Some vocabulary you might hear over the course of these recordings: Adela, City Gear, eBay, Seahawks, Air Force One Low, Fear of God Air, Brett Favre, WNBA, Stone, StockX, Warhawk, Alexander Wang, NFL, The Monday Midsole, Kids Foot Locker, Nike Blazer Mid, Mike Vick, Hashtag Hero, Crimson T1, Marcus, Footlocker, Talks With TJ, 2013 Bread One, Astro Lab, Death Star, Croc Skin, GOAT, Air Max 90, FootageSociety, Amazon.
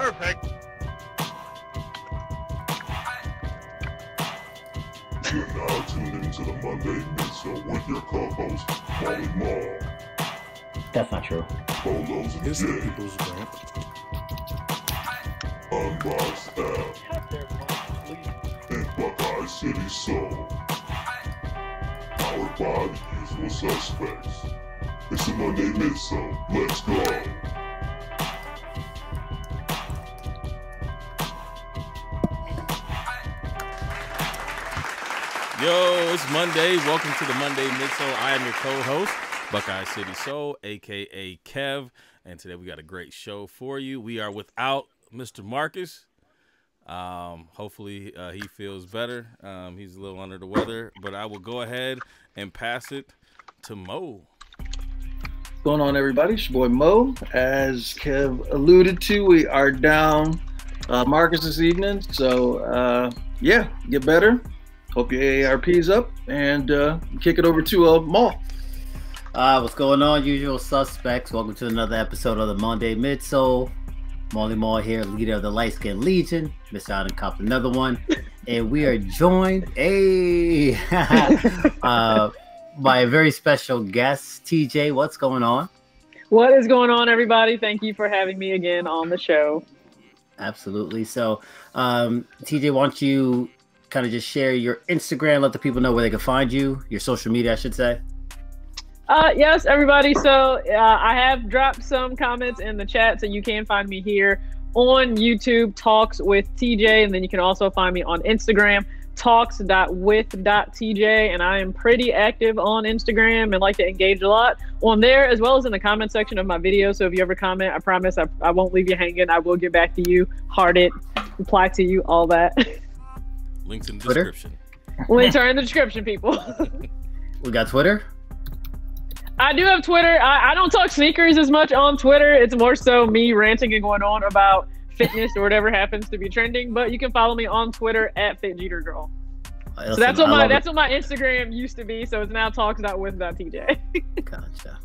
Perfect. You're now tuned into the Monday Midshow with your co-host, Molly Maul. That's not true. Polos and J's. Unboxed app. And Buckeye City Soul. Powered by the usual suspects. It's the Monday Midshow. Let's go. Yo, it's Monday. Welcome to the Monday Mid-Soul. I am your co-host, Buckeye City Soul, a.k.a. Kev. And today we got a great show for you. We are without Mr. Marcus. Hopefully he feels better. He's a little under the weather. But I will go ahead and pass it to Mo. What's going on, everybody? It's your boy Mo. As Kev alluded to, we are down Marcus this evening. So, yeah, get better. Hope your AARP's up, and kick it over to Maul. What's going on, usual suspects? Welcome to another episode of the Monday Mid-Soul. Molly Maul here, leader of the Light Skin Legion. Missed out and copped another one. And we are joined by a very special guest, TJ. What's going on? What is going on, everybody? Thank you for having me again on the show. Absolutely. So, TJ, why don't you kind of just share your Instagram, let the people know where they can find you, your social media, I should say. Yes, everybody. So I have dropped some comments in the chat, so you can find me here on YouTube, Talks with TJ, and then you can also find me on Instagram, talks.with.tj, and I am pretty active on Instagram and like to engage a lot on there, as well as in the comment section of my video. So if you ever comment, I promise I won't leave you hanging. I will get back to you, heart it, reply to you, all that. Links in the description. Links are in the description, people. We got Twitter? I do have Twitter. I don't talk sneakers as much on Twitter. It's more so me ranting and going on about fitness or whatever happens to be trending. But you can follow me on Twitter at Fit Jeter Girl. Listen, so that's what my Instagram used to be. So it's now talks.with.tj. Gotcha.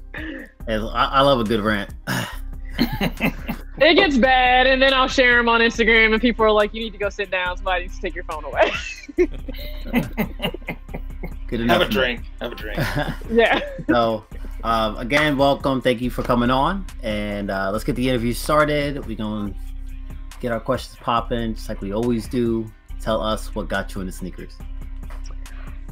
I love a good rant. It gets bad, and then I'll share them on Instagram, and people are like, you need to go sit down. Somebody needs to take your phone away. Good enough. Have a drink. Have a drink. Yeah. So, again, welcome. Thank you for coming on, and let's get the interview started. We're going to get our questions popping, just like we always do. Tell us what got you into sneakers.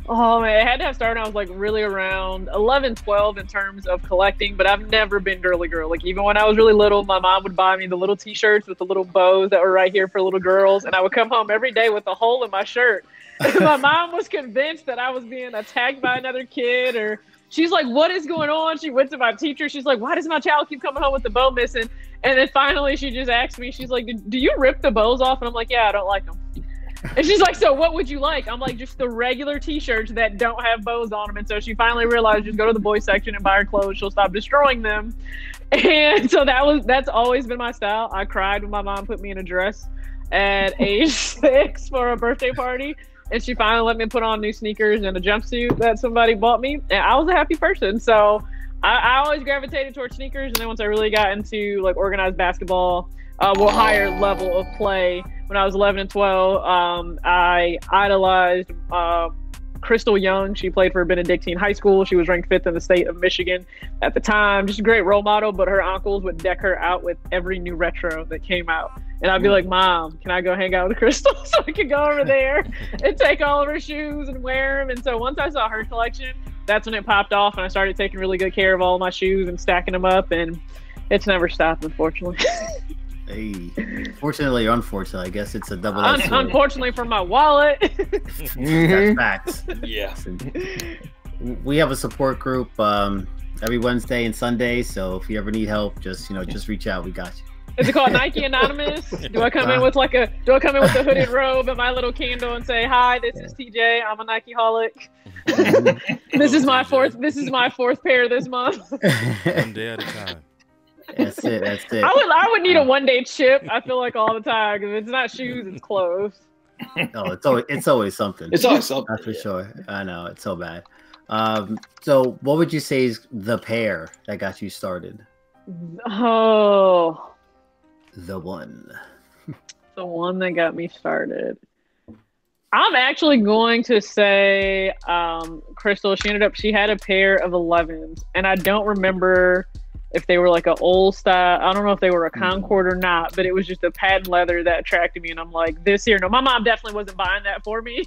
Oh, man, I had to have started. I was like really around 11, 12 in terms of collecting, but I've never been girly girl. Like even when I was really little, my mom would buy me the little t-shirts with the little bows that were right here for little girls. And I would come home every day with a hole in my shirt. And my mom was convinced that I was being attacked by another kid, or she's like, what is going on? She went to my teacher. She's like, why does my child keep coming home with the bow missing? And then finally she just asked me, she's like, do you rip the bows off? And I'm like, yeah, I don't like them. And she's like, so what would you like? I'm like, just the regular t-shirts that don't have bows on them. And so she finally realized, just go to the boys section and buy her clothes. She'll stop destroying them. And so that's always been my style. I cried when my mom put me in a dress at age 6 for a birthday party. And she finally let me put on new sneakers and a jumpsuit that somebody bought me. And I was a happy person. So I always gravitated towards sneakers. And then once I really got into like organized basketball, higher level of play, when I was 11 and 12, I idolized Crystal Young. She played for Benedictine High School. She was ranked 5th in the state of Michigan at the time. Just a great role model, but her uncles would deck her out with every new retro that came out. And I'd be like, Mom, can I go hang out with Crystal so I could go over there and take all of her shoes and wear them? And so once I saw her collection, that's when it popped off, and I started taking really good care of all my shoes and stacking them up, and it's never stopped, unfortunately. Hey, fortunately or unfortunately, I guess it's a double. Unfortunately for my wallet. That's facts. Yeah. We have a support group every Wednesday and Sunday, so if you ever need help, just reach out. We got you. Is it called Nike Anonymous? Do I come in with a hooded robe and my little candle and say, "Hi, this is TJ. I'm a Nike-holic. This is my 4th pair this month." One day at a time. That's it. That's it. I would need a one-day chip. I feel like all the time, because it's not shoes, it's clothes. No, it's always something. It's always something. That's for sure. I know, it's so bad. So what would you say is the pair that got you started? Oh, the one. The one that got me started. I'm actually going to say Crystal. She had a pair of 11s, and I don't remember if they were like an old style. I don't know if they were a Concord or not, but it was just a patent leather that attracted me. And I'm like, this here. No, my mom definitely wasn't buying that for me.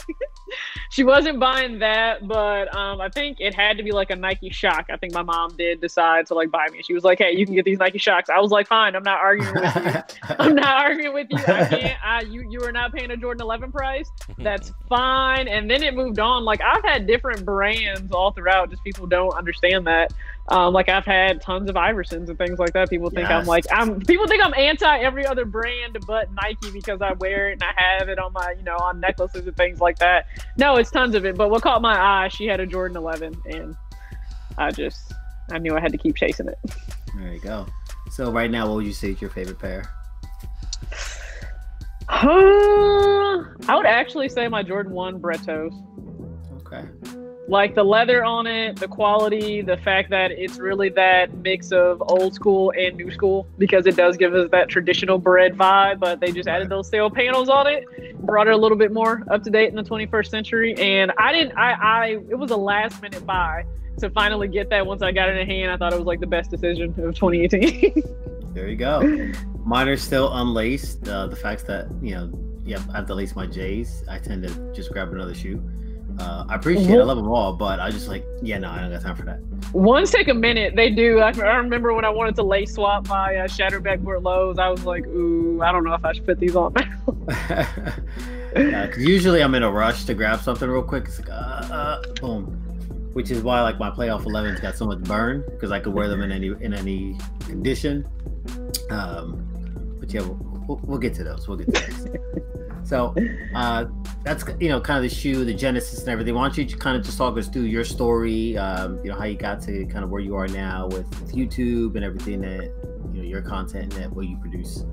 She wasn't buying that, but I think it had to be like a Nike Shock. I think my mom did decide to like buy me. She was like, hey, you can get these Nike Shocks. I was like, fine, I'm not arguing with you. I can't. You are not paying a Jordan 11 price. That's fine. And then it moved on. Like, I've had different brands all throughout. Just people don't understand that. Like, I've had tons of Iversons and things like that. People think people think I'm anti every other brand but Nike because I wear it and I have it on my, on necklaces and things like that. No, it's tons of it. But what caught my eye, she had a Jordan 11, and I knew I had to keep chasing it. There you go. So right now, what would you say is your favorite pair? I would actually say my Jordan 1 Brettos. Okay. Like, the leather on it, the quality, the fact that it's really that mix of old school and new school, because it does give us that traditional bread vibe, but they just added those sail panels on it, brought it a little bit more up to date in the 21st century. And it was a last minute buy to finally get that. Once I got it in hand, I thought it was like the best decision of 2018. There you go. Mine are still unlaced. The fact that, I have to lace my J's. I tend to just grab another shoe. I appreciate it. I love them all, but I just I don't got time for that. Ones take a minute. They do. I remember when I wanted to lace swap my Shatterback Bordeaux, I was like, ooh, I don't know if I should put these on now. Yeah, usually I'm in a rush to grab something real quick. It's like, boom. Which is why my playoff 11s got so much burn, because I could wear them in any condition. But yeah, we'll get to those. So that's kind of the shoe, the genesis and everything. Why don't you kind of just talk us through your story, how you got to kind of where you are now with YouTube and everything that your content and what you produce.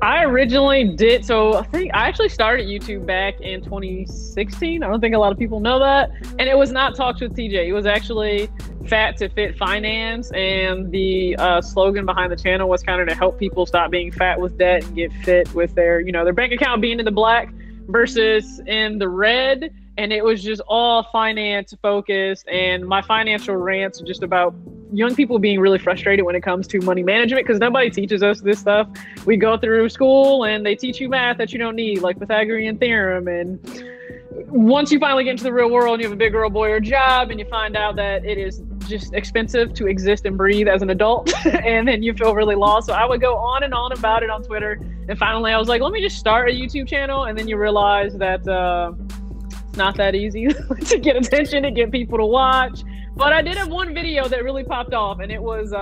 I originally did. So I think I actually started YouTube back in 2016. I don't think a lot of people know that. And it was not Talks with TJ. It was actually Fat to Fit Finance. And the slogan behind the channel was kind of to help people stop being fat with debt and get fit with their, their bank account being in the black versus in the red. And it was just all finance focused. And my financial rants are just about young people being really frustrated when it comes to money management, because nobody teaches us this stuff. We go through school and they teach you math that you don't need, like Pythagorean theorem. And once you finally get into the real world and you have a big girl, boy, or job, and you find out that it is just expensive to exist and breathe as an adult, and then you feel really lost. So I would go on and on about it on Twitter. And finally I was like, let me just start a YouTube channel. And then you realize that it's not that easy to get attention, to get people to watch. But I did have one video that really popped off, and it was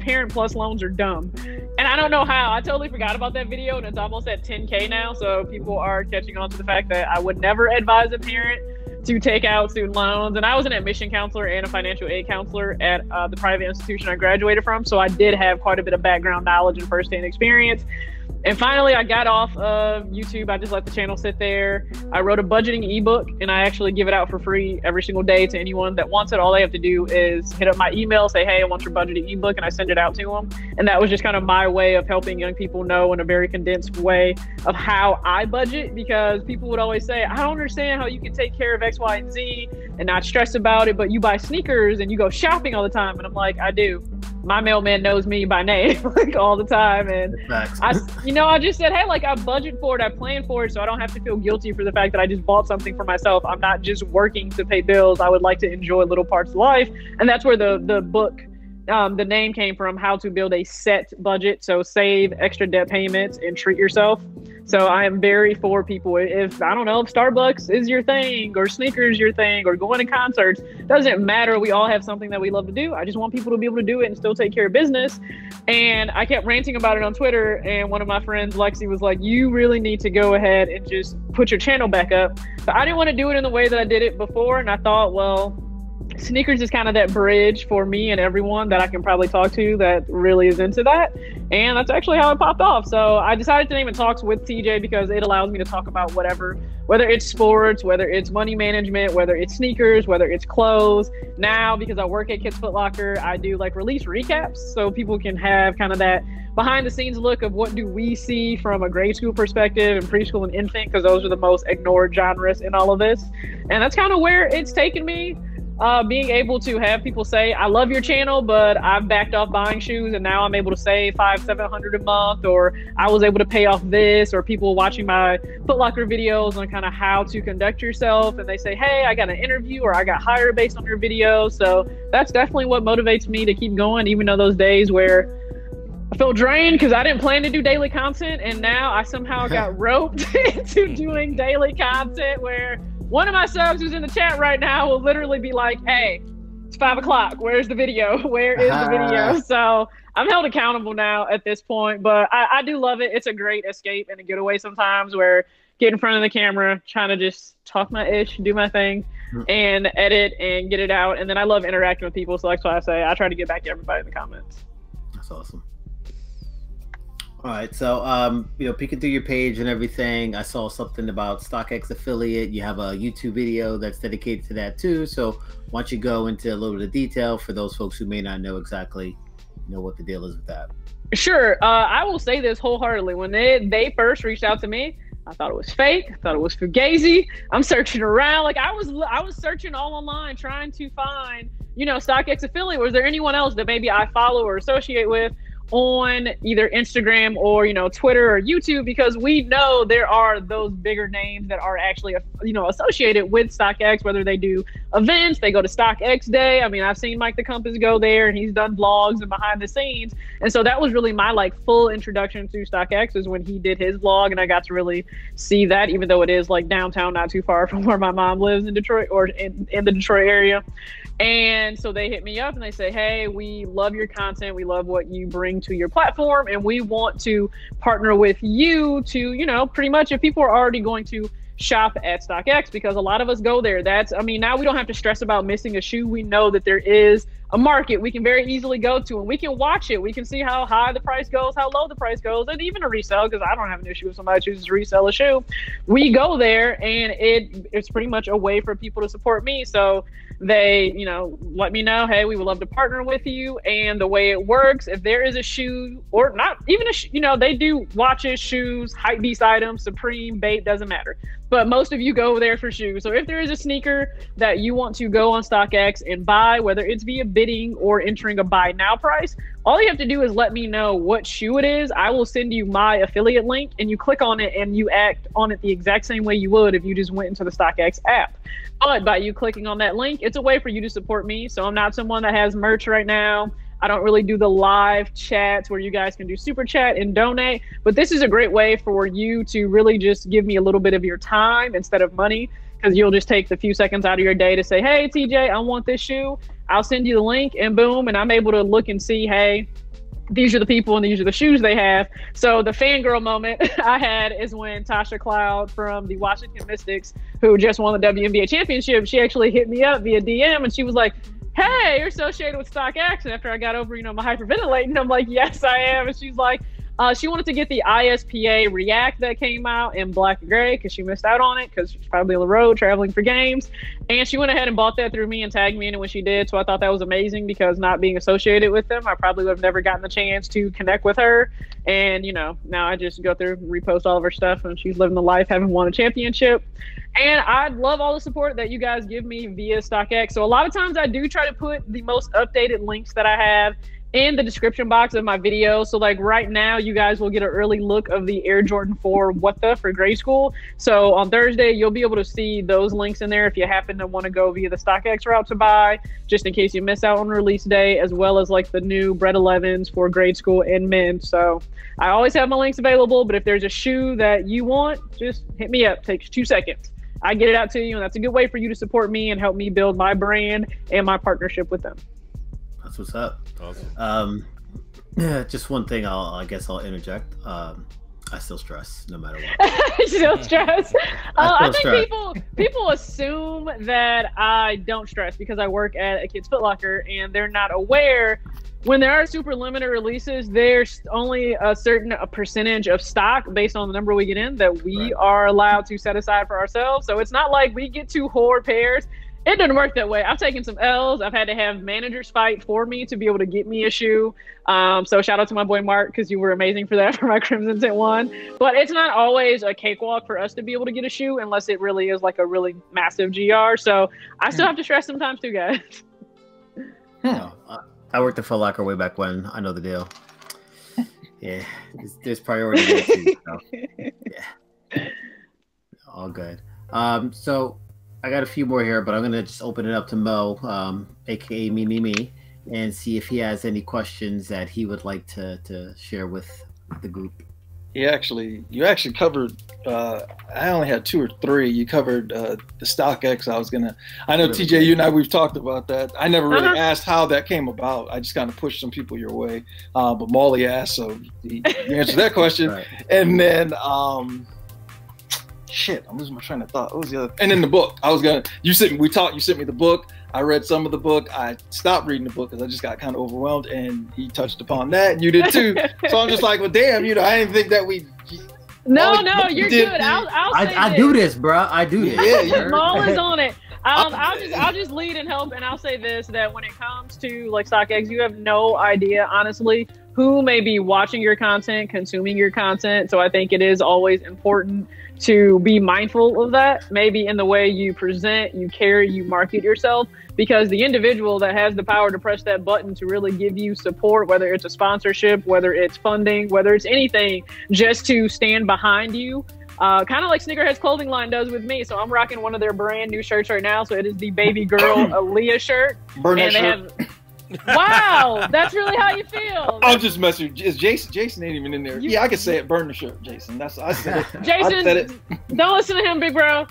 Parent Plus Loans Are Dumb. And I don't know how. I totally forgot about that video, and it's almost at 10K now. So people are catching on to the fact that I would never advise a parent to take out student loans. And I was an admission counselor and a financial aid counselor at the private institution I graduated from. So I did have quite a bit of background knowledge and firsthand experience. And finally, I got off of YouTube. I just let the channel sit there. I wrote a budgeting ebook, and I actually give it out for free every single day to anyone that wants it. All they have to do is hit up my email, say, hey, I want your budgeting ebook, and I send it out to them. And that was just kind of my way of helping young people know in a very condensed way of how I budget, because people would always say, I don't understand how you can take care of X, Y, and Z and not stress about it, but you buy sneakers and you go shopping all the time. And I'm like, I do. My mailman knows me by name all the time. And I just said, hey, I budget for it, I plan for it, so I don't have to feel guilty for the fact that I just bought something for myself. I'm not just working to pay bills. I would like to enjoy little parts of life. And that's where the book, the name came from, How to Build a Set Budget. So save, extra debt payments, and treat yourself. So I am very for people. If Starbucks is your thing, or sneakers your thing, or going to concerts, doesn't matter. We all have something that we love to do. I just want people to be able to do it and still take care of business. And I kept ranting about it on Twitter. And one of my friends, Lexi, was like, you really need to go ahead and just put your channel back up. But I didn't want to do it in the way that I did it before. And I thought, well, sneakers is kind of that bridge for me and everyone that I can probably talk to that really is into that. And that's actually how it popped off. So I decided to name it Talks With TJ because it allows me to talk about whatever, whether it's sports, whether it's money management, whether it's sneakers, whether it's clothes. Now, because I work at Kids Foot Locker, I do like release recaps so people can have kind of that behind the scenes look of what do we see from a grade school perspective and preschool and infant, because those are the most ignored genres in all of this. And that's kind of where it's taken me. Being able to have people say, I love your channel, but I've backed off buying shoes and now I'm able to save $500-$700 a month, or I was able to pay off this, or people watching my Foot Locker videos on kind of how to conduct yourself. And they say, hey, I got an interview or I got hired based on your video. So that's definitely what motivates me to keep going, even though those days where I felt drained because I didn't plan to do daily content, and now I somehow got roped into doing daily content where one of my subs who's in the chat right now will literally be like, hey, it's 5 o'clock. Where's the video? Where is the video? So I'm held accountable now at this point, but I do love it. It's a great escape and a getaway sometimes where get in front of the camera, trying to just talk my ish, do my thing, and edit and get it out. And then I love interacting with people. So that's why I say I try to get back to everybody in the comments. That's awesome. All right, so you know, peeking through your page and everything, I saw something about StockX affiliate. You have a YouTube video that's dedicated to that too. So why don't you go into a little bit of detail for those folks who may not know exactly, you know, what the deal is with that? Sure, I will say this wholeheartedly. When they first reached out to me, I thought it was fake. I thought it was fugazi. I'm searching around, like I was searching all online trying to find, you know, StockX affiliate. Was there anyone else that maybe I follow or associate with on either Instagram or, you know, Twitter or YouTube, because we know there are those bigger names that are actually, you know, associated with StockX, whether they do events, they go to StockX Day. I mean, I've seen Mike the Compass go there and he's done vlogs and behind the scenes. And so that was really my like full introduction to StockX is when he did his vlog, and I got to really see that, even though it is like downtown, not too far from where my mom lives in Detroit, or in the Detroit area. And so they hit me up and they say, hey, we love your content. We love what you bring to your platform, and we want to partner with you to, you know, pretty much if people are already going to shop at StockX, because a lot of us go there. That's, I mean, now we don't have to stress about missing a shoe. We know that there is a market we can very easily go to, and we can watch it. We can see how high the price goes, how low the price goes, and even a resale, because I don't have an issue if somebody chooses to resell a shoe. We go there, and it's pretty much a way for people to support me. So they, you know, let me know, hey, we would love to partner with you. And the way it works, if there is a shoe, or not even a you know, they do watches, shoes, hypebeast items, Supreme, Bait, doesn't matter. But most of you go there for shoes. So if there is a sneaker that you want to go on StockX and buy, whether it's via bidding or entering a buy now price, all you have to do is let me know what shoe it is. I will send you my affiliate link, and you click on it and you act on it the exact same way you would if you just went into the StockX app. But by you clicking on that link, it's a way for you to support me. So I'm not someone that has merch right now. I don't really do the live chats where you guys can do super chat and donate, but this is a great way for you to really just give me a little bit of your time instead of money, because you'll just take the few seconds out of your day to say, hey, TJ, I want this shoe. I'll send you the link, and boom, and I'm able to look and see, hey, these are the people and these are the shoes they have. So the fangirl moment I had is when Tasha Cloud from the Washington Mystics, who just won the WNBA championship, she actually hit me up via DM and she was like, hey, you're associated with StockX. And after I got over, you know, my hyperventilating, I'm like, yes, I am. And she's like, she wanted to get the ISPA React that came out in black and gray because she missed out on it because she's probably on the road traveling for games. And she went ahead and bought that through me and tagged me in it when she did. So I thought that was amazing, because not being associated with them, I probably would have never gotten the chance to connect with her. And, you know, now I just go through and repost all of her stuff, and she's living the life, having won a championship. And I love all the support that you guys give me via StockX. So a lot of times I do try to put the most updated links that I have in the description box of my video. So like right now, you guys will get an early look of the Air Jordan 4 What the for grade school. So on Thursday, you'll be able to see those links in there if you happen to want to go via the StockX route to buy, just in case you miss out on release day, as well as like the new Bread 11s for grade school and men. So I always have my links available, but if there's a shoe that you want, just hit me up. It takes 2 seconds. I get it out to you, and that's a good way for you to support me and help me build my brand and my partnership with them. That's what's up. Awesome. Just one thing I guess I'll interject. I still stress no matter what. I think people assume that I don't stress because I work at a Kids Foot Locker, and they're not aware when there are super limited releases, there's only a certain percentage of stock based on the number we get in that we are allowed to set aside for ourselves. So it's not like we get to hoard pairs. It didn't work that way. I've taken some L's. I've had to have managers fight for me to be able to get me a shoe. So shout out to my boy Mark, because you were amazing for that, for my Crimson T1. But it's not always a cakewalk for us to be able to get a shoe unless it really is like a really massive GR. So I still have to stress sometimes too, guys. No, I worked at Foot Locker way back when. I know the deal. Yeah, there's priority there too, so. Yeah, all good. So I got a few more here, but I'm going to just open it up to Mo, aka Me, and see if he has any questions that he would like to share with the group. You actually covered, I only had two or three. You covered the StockX. I know TJ, you and I, we've talked about that. I never really asked how that came about. I just kind of pushed some people your way, but Molly asked, so you answered that question. Right. And then, shit, I'm losing my train of thought. What was the other? And then the book. You sent me the book. I read some of the book. I stopped reading the book because I just got kind of overwhelmed. And he touched upon that, and you did too. So I'm just like, well, damn, you know, I didn't think that we. No, you're good. I do this, bro. I do this. Yeah, Maul is on it. I'll just lead and help, and I'll say this: that when it comes to like StockX, you have no idea, honestly, who may be watching your content, consuming your content. So I think it is always important to be mindful of that, maybe in the way you present, you carry, you market yourself, because the individual that has the power to press that button to really give you support, whether it's a sponsorship, whether it's funding, whether it's anything, just to stand behind you. Kind of like Sneakerheads Clothing Line does with me. So I'm rocking one of their brand new shirts right now. So it is the baby girl Aaliyah shirt. Wow, that's really how you feel. I'm just messing. Jason ain't even in there. Yeah, I can say it. Burn the shirt, Jason. I said it. Don't listen to him, big bro.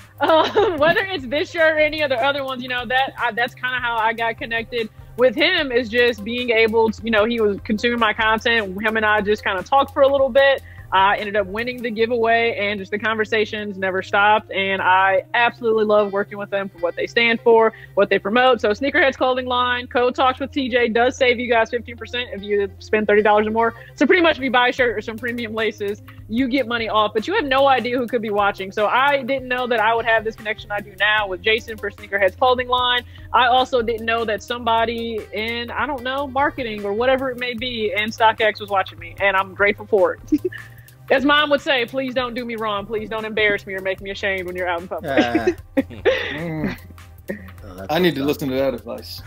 Whether it's this shirt or any other ones, you know, that's kind of how I got connected with him, is just being able to, you know, he was consuming my content. Him and I just kind of talked for a little bit. I ended up winning the giveaway, and just the conversations never stopped. And I absolutely love working with them for what they stand for, what they promote. So Sneakerheads Clothing Line, code Talks with TJ does save you guys 15% if you spend $30 or more. So pretty much if you buy a shirt or some premium laces, you get money off, but you have no idea who could be watching. So I didn't know that I would have this connection I do now with Jason for Sneakerheads Clothing Line. I also didn't know that somebody in, I don't know, marketing or whatever it may be, and StockX was watching me, and I'm grateful for it. As mom would say, please don't do me wrong. Please don't embarrass me or make me ashamed when you're out in public. I need to listen to that advice.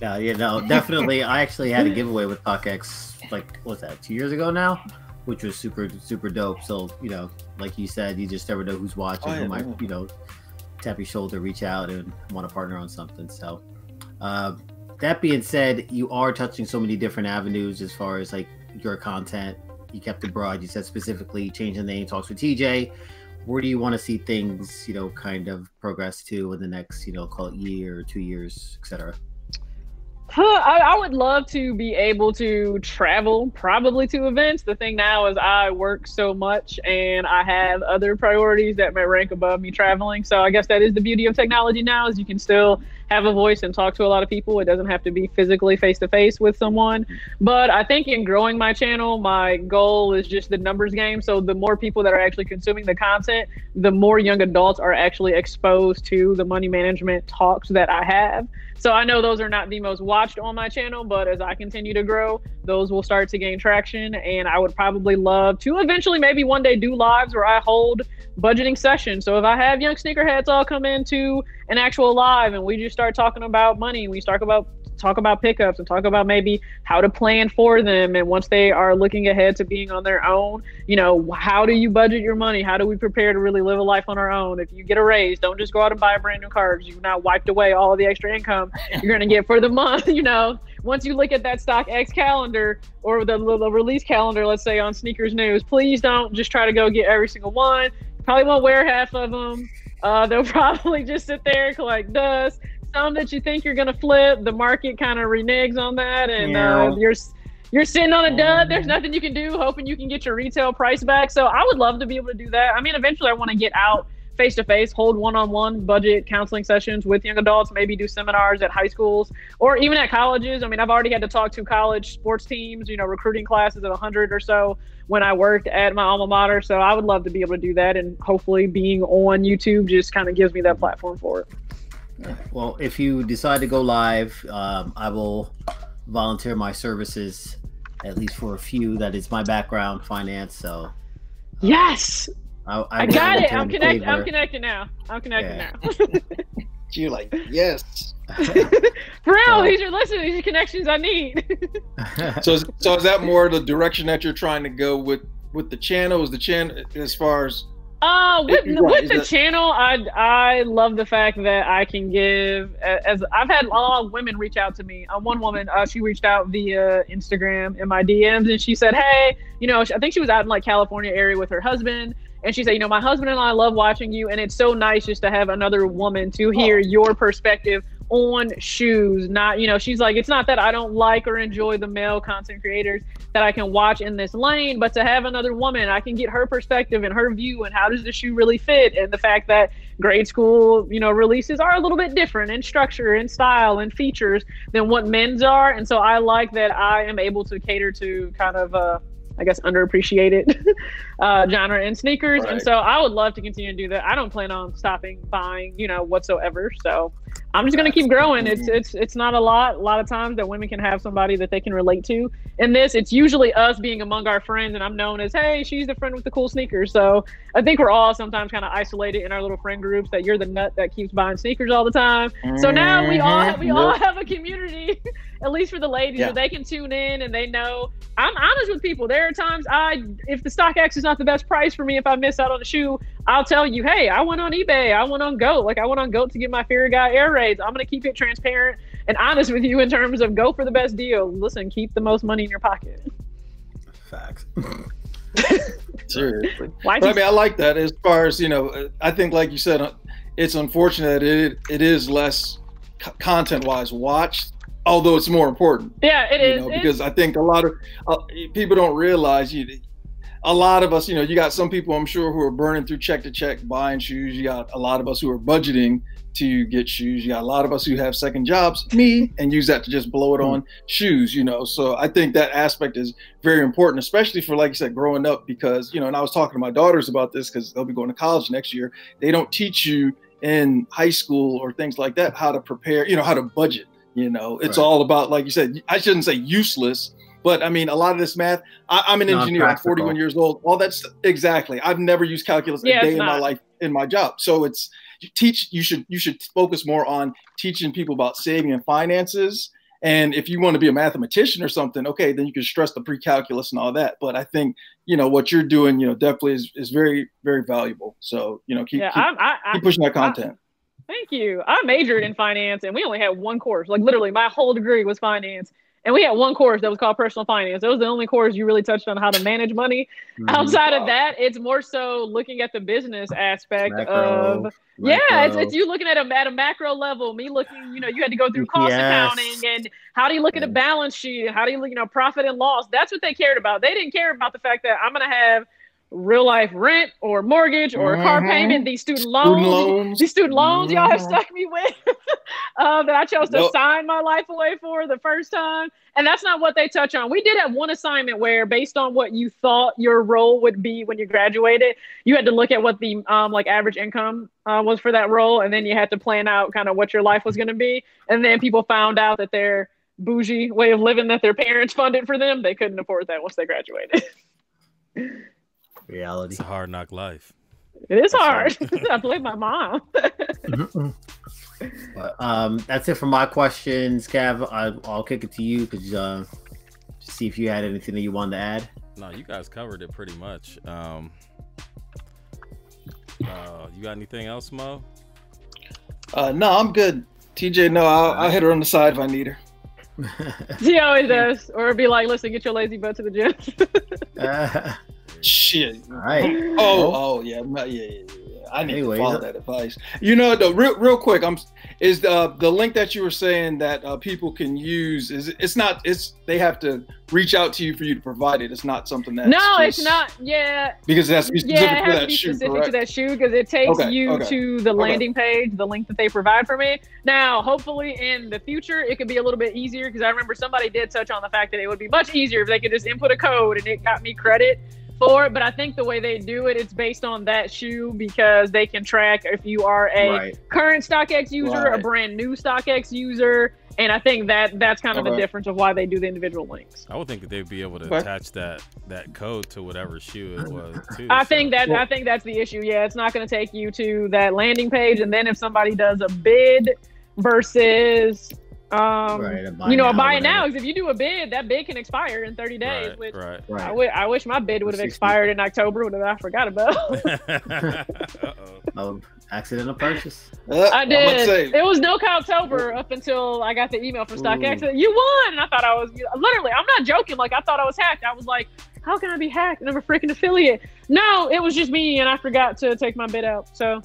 Yeah, you know, definitely. I actually had a giveaway with StockX, like, what's that, 2 years ago now? Which was super, super dope. So, you know, like you said, you just never know who's watching, who might, you know, tap your shoulder, reach out, and want to partner on something. So, that being said, you are touching so many different avenues as far as, like, your content. You kept it broad. You said specifically change the name, Talks with TJ. Where do you want to see things, you know, kind of progress to in the next, you know, call it year, 2 years, etc.? I would love to be able to travel, probably to events. The thing now is I work so much, and I have other priorities that may rank above me traveling. So I guess that is the beauty of technology now, is you can still have a voice and talk to a lot of people. It doesn't have to be physically face-to-face with someone. But I think in growing my channel, my goal is just the numbers game. So the more people that are actually consuming the content, the more young adults are actually exposed to the money management talks that I have. So I know those are not the most watched on my channel, but as I continue to grow, those will start to gain traction. And I would probably love to eventually maybe one day do lives where I hold budgeting sessions. So if I have young sneakerheads all come into an actual live, and we just start talking about money, we start talk about pickups, and talk about maybe how to plan for them. And once they are looking ahead to being on their own, you know, how do you budget your money? How do we prepare to really live a life on our own? If you get a raise, don't just go out and buy a brand new car, because you've now wiped away all of the extra income you're going to get for the month. You know, once you look at that StockX calendar, or the release calendar, let's say on Sneakers News, please don't just try to go get every single one. Probably won't wear half of them. They'll probably just sit there and collect dust. Some that you think you're going to flip, the market kind of reneges on that, and yeah. You're you're sitting on a dud. There's nothing you can do, hoping you can get your retail price back. So I would love to be able to do that. I mean, eventually I want to get out face-to-face, hold one-on-one budget counseling sessions with young adults, maybe do seminars at high schools or even at colleges. I mean, I've already had to talk to college sports teams, you know, recruiting classes of 100 or so when I worked at my alma mater. So I would love to be able to do that. And hopefully being on YouTube just kind of gives me that platform for it. Yeah. Well, if you decide to go live, I will volunteer my services, at least for a few. That is my background, finance. So yes. I got it. I'm connecting now. You're like, yes. For real, these are listening. These are connections I need. So is that more the direction that you're trying to go with the channel? Is the channel as far as? With the channel, I love the fact that I can give, as I've had a lot of women reach out to me. One woman, she reached out via Instagram in my DMs, and she said, hey, you know, I think she was out in like California area with her husband. And she said, you know, my husband and I love watching you. And it's so nice just to have another woman to hear your perspective on shoes. Not, you know, she's like, it's not that I don't like or enjoy the male content creators that I can watch in this lane, but to have another woman, I can get her perspective and her view and how does the shoe really fit. And the fact that grade school, you know, releases are a little bit different in structure and style and features than what men's are. And so I like that I am able to cater to kind of, I guess, underappreciated genre in sneakers. Right. And so I would love to continue to do that. I don't plan on stopping buying, you know, whatsoever. So I'm just going to keep growing. It's not a lot of times that women can have somebody that they can relate to. In this, it's usually us being among our friends, and I'm known as, hey, she's the friend with the cool sneakers. So I think we're all sometimes kind of isolated in our little friend groups that you're the nut that keeps buying sneakers all the time. So now we all have a community, at least for the ladies, where they can tune in and they know. I'm honest with people. There are times if the StockX is not the best price for me, if I miss out on a shoe, I'll tell you, hey, I went on eBay. I went on GOAT. Like, I went on GOAT to get my Fear of God Air Raids. I'm going to keep it transparent and honest with you in terms of go for the best deal. Listen, keep the most money in your pocket. Facts. Seriously. But, I mean, I like that. As far as, you know, I think, like you said, it's unfortunate that it is less content-wise watched, although it's more important. Yeah, it is. Because I think a lot of people don't realize a lot of us, you know, you got some people, I'm sure, who are burning through check to check buying shoes. You got a lot of us who are budgeting to get shoes. You got a lot of us who have second jobs, me, and use that to just blow it on shoes, you know. So I think that aspect is very important, especially for, like you said, growing up, because, you know, and I was talking to my daughters about this because they'll be going to college next year. They don't teach you in high school or things like that how to prepare, you know, how to budget, you know. It's all about, like you said, I shouldn't say useless, but I mean, a lot of this math, I'm an engineer, I'm 41 years old, all that stuff. Exactly. I've never used calculus a day in my life, in my job. So it's, you should focus more on teaching people about saving and finances. And if you want to be a mathematician or something, okay, then you can stress the pre-calculus and all that. But I think, you know, what you're doing, you know, definitely is very, very valuable. So, you know, keep pushing that content. Thank you. I majored in finance and we only had one course. Like, literally my whole degree was finance. And we had one course that was called personal finance. It was the only course you really touched on how to manage money. Outside of that, it's more so looking at the business aspect it's you looking at a macro level, me looking, you know, you had to go through cost accounting and how do you look at a balance sheet? How do you look, you know, profit and loss? That's what they cared about. They didn't care about the fact that I'm going to have real life rent or mortgage or car payment, these student loans y'all have stuck me with that I chose to sign my life away for the first time. And that's not what they touch on. We did have one assignment where, based on what you thought your role would be when you graduated, you had to look at what the like average income was for that role, and then you had to plan out kind of what your life was going to be. And then people found out that their bougie way of living that their parents funded for them, they couldn't afford that once they graduated. Reality. It's a hard knock life. It is hard. I blame my mom. That's it for my questions, Cav. I'll kick it to you to see if you had anything that you wanted to add. No, you guys covered it pretty much. You got anything else, Mo? No, I'm good. TJ, no, I'll hit her on the side if I need her. She always does. Or be like, listen, get your lazy butt to the gym. Shit. All right. Oh, yeah. I need to follow that advice. You know, the real quick, is the link that you were saying that people can use, they have to reach out to you for you to provide it. It's not something that. No, it's not. Yeah. Because it has to be specific to that shoe. Specific to that shoe, because it takes you to the landing page, the link that they provide for me. Now, hopefully in the future, it could be a little bit easier, because I remember somebody did touch on the fact that it would be much easier if they could just input a code and it got me credit for it. But I think the way they do it, it's based on that shoe, because they can track if you are a current StockX user, a brand new StockX user. And I think that that's kind of the difference of why they do the individual links. I would think that they'd be able to attach that code to whatever shoe it was too. I think that's the issue. Yeah, it's not going to take you to that landing page. And then if somebody does a bid versus a buy it now, because if you do a bid, that bid can expire in 30 days, which I wish my bid would have expired in October, but I forgot about. Accidental purchase. I did. It was no October up until I got the email from StockX. You won! And I thought I was, literally, I'm not joking. Like, I thought I was hacked. I was like, how can I be hacked? And I'm a freaking affiliate. No, it was just me, and I forgot to take my bid out. So,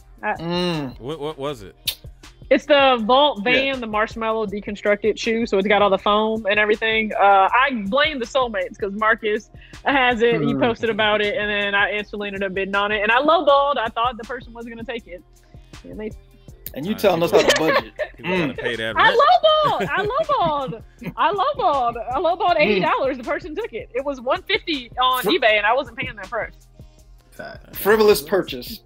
what was it? It's the Vault Van, the Marshmallow deconstructed shoe. So it's got all the foam and everything. I blame the Soulmates, because Marcus has it. He posted about it, and then I instantly ended up bidding on it. And I lowballed. I thought the person wasn't going to take it. And you telling us how to budget. I lowballed $80. The person took it. It was $150 on eBay, and I wasn't paying that price. Frivolous purchase.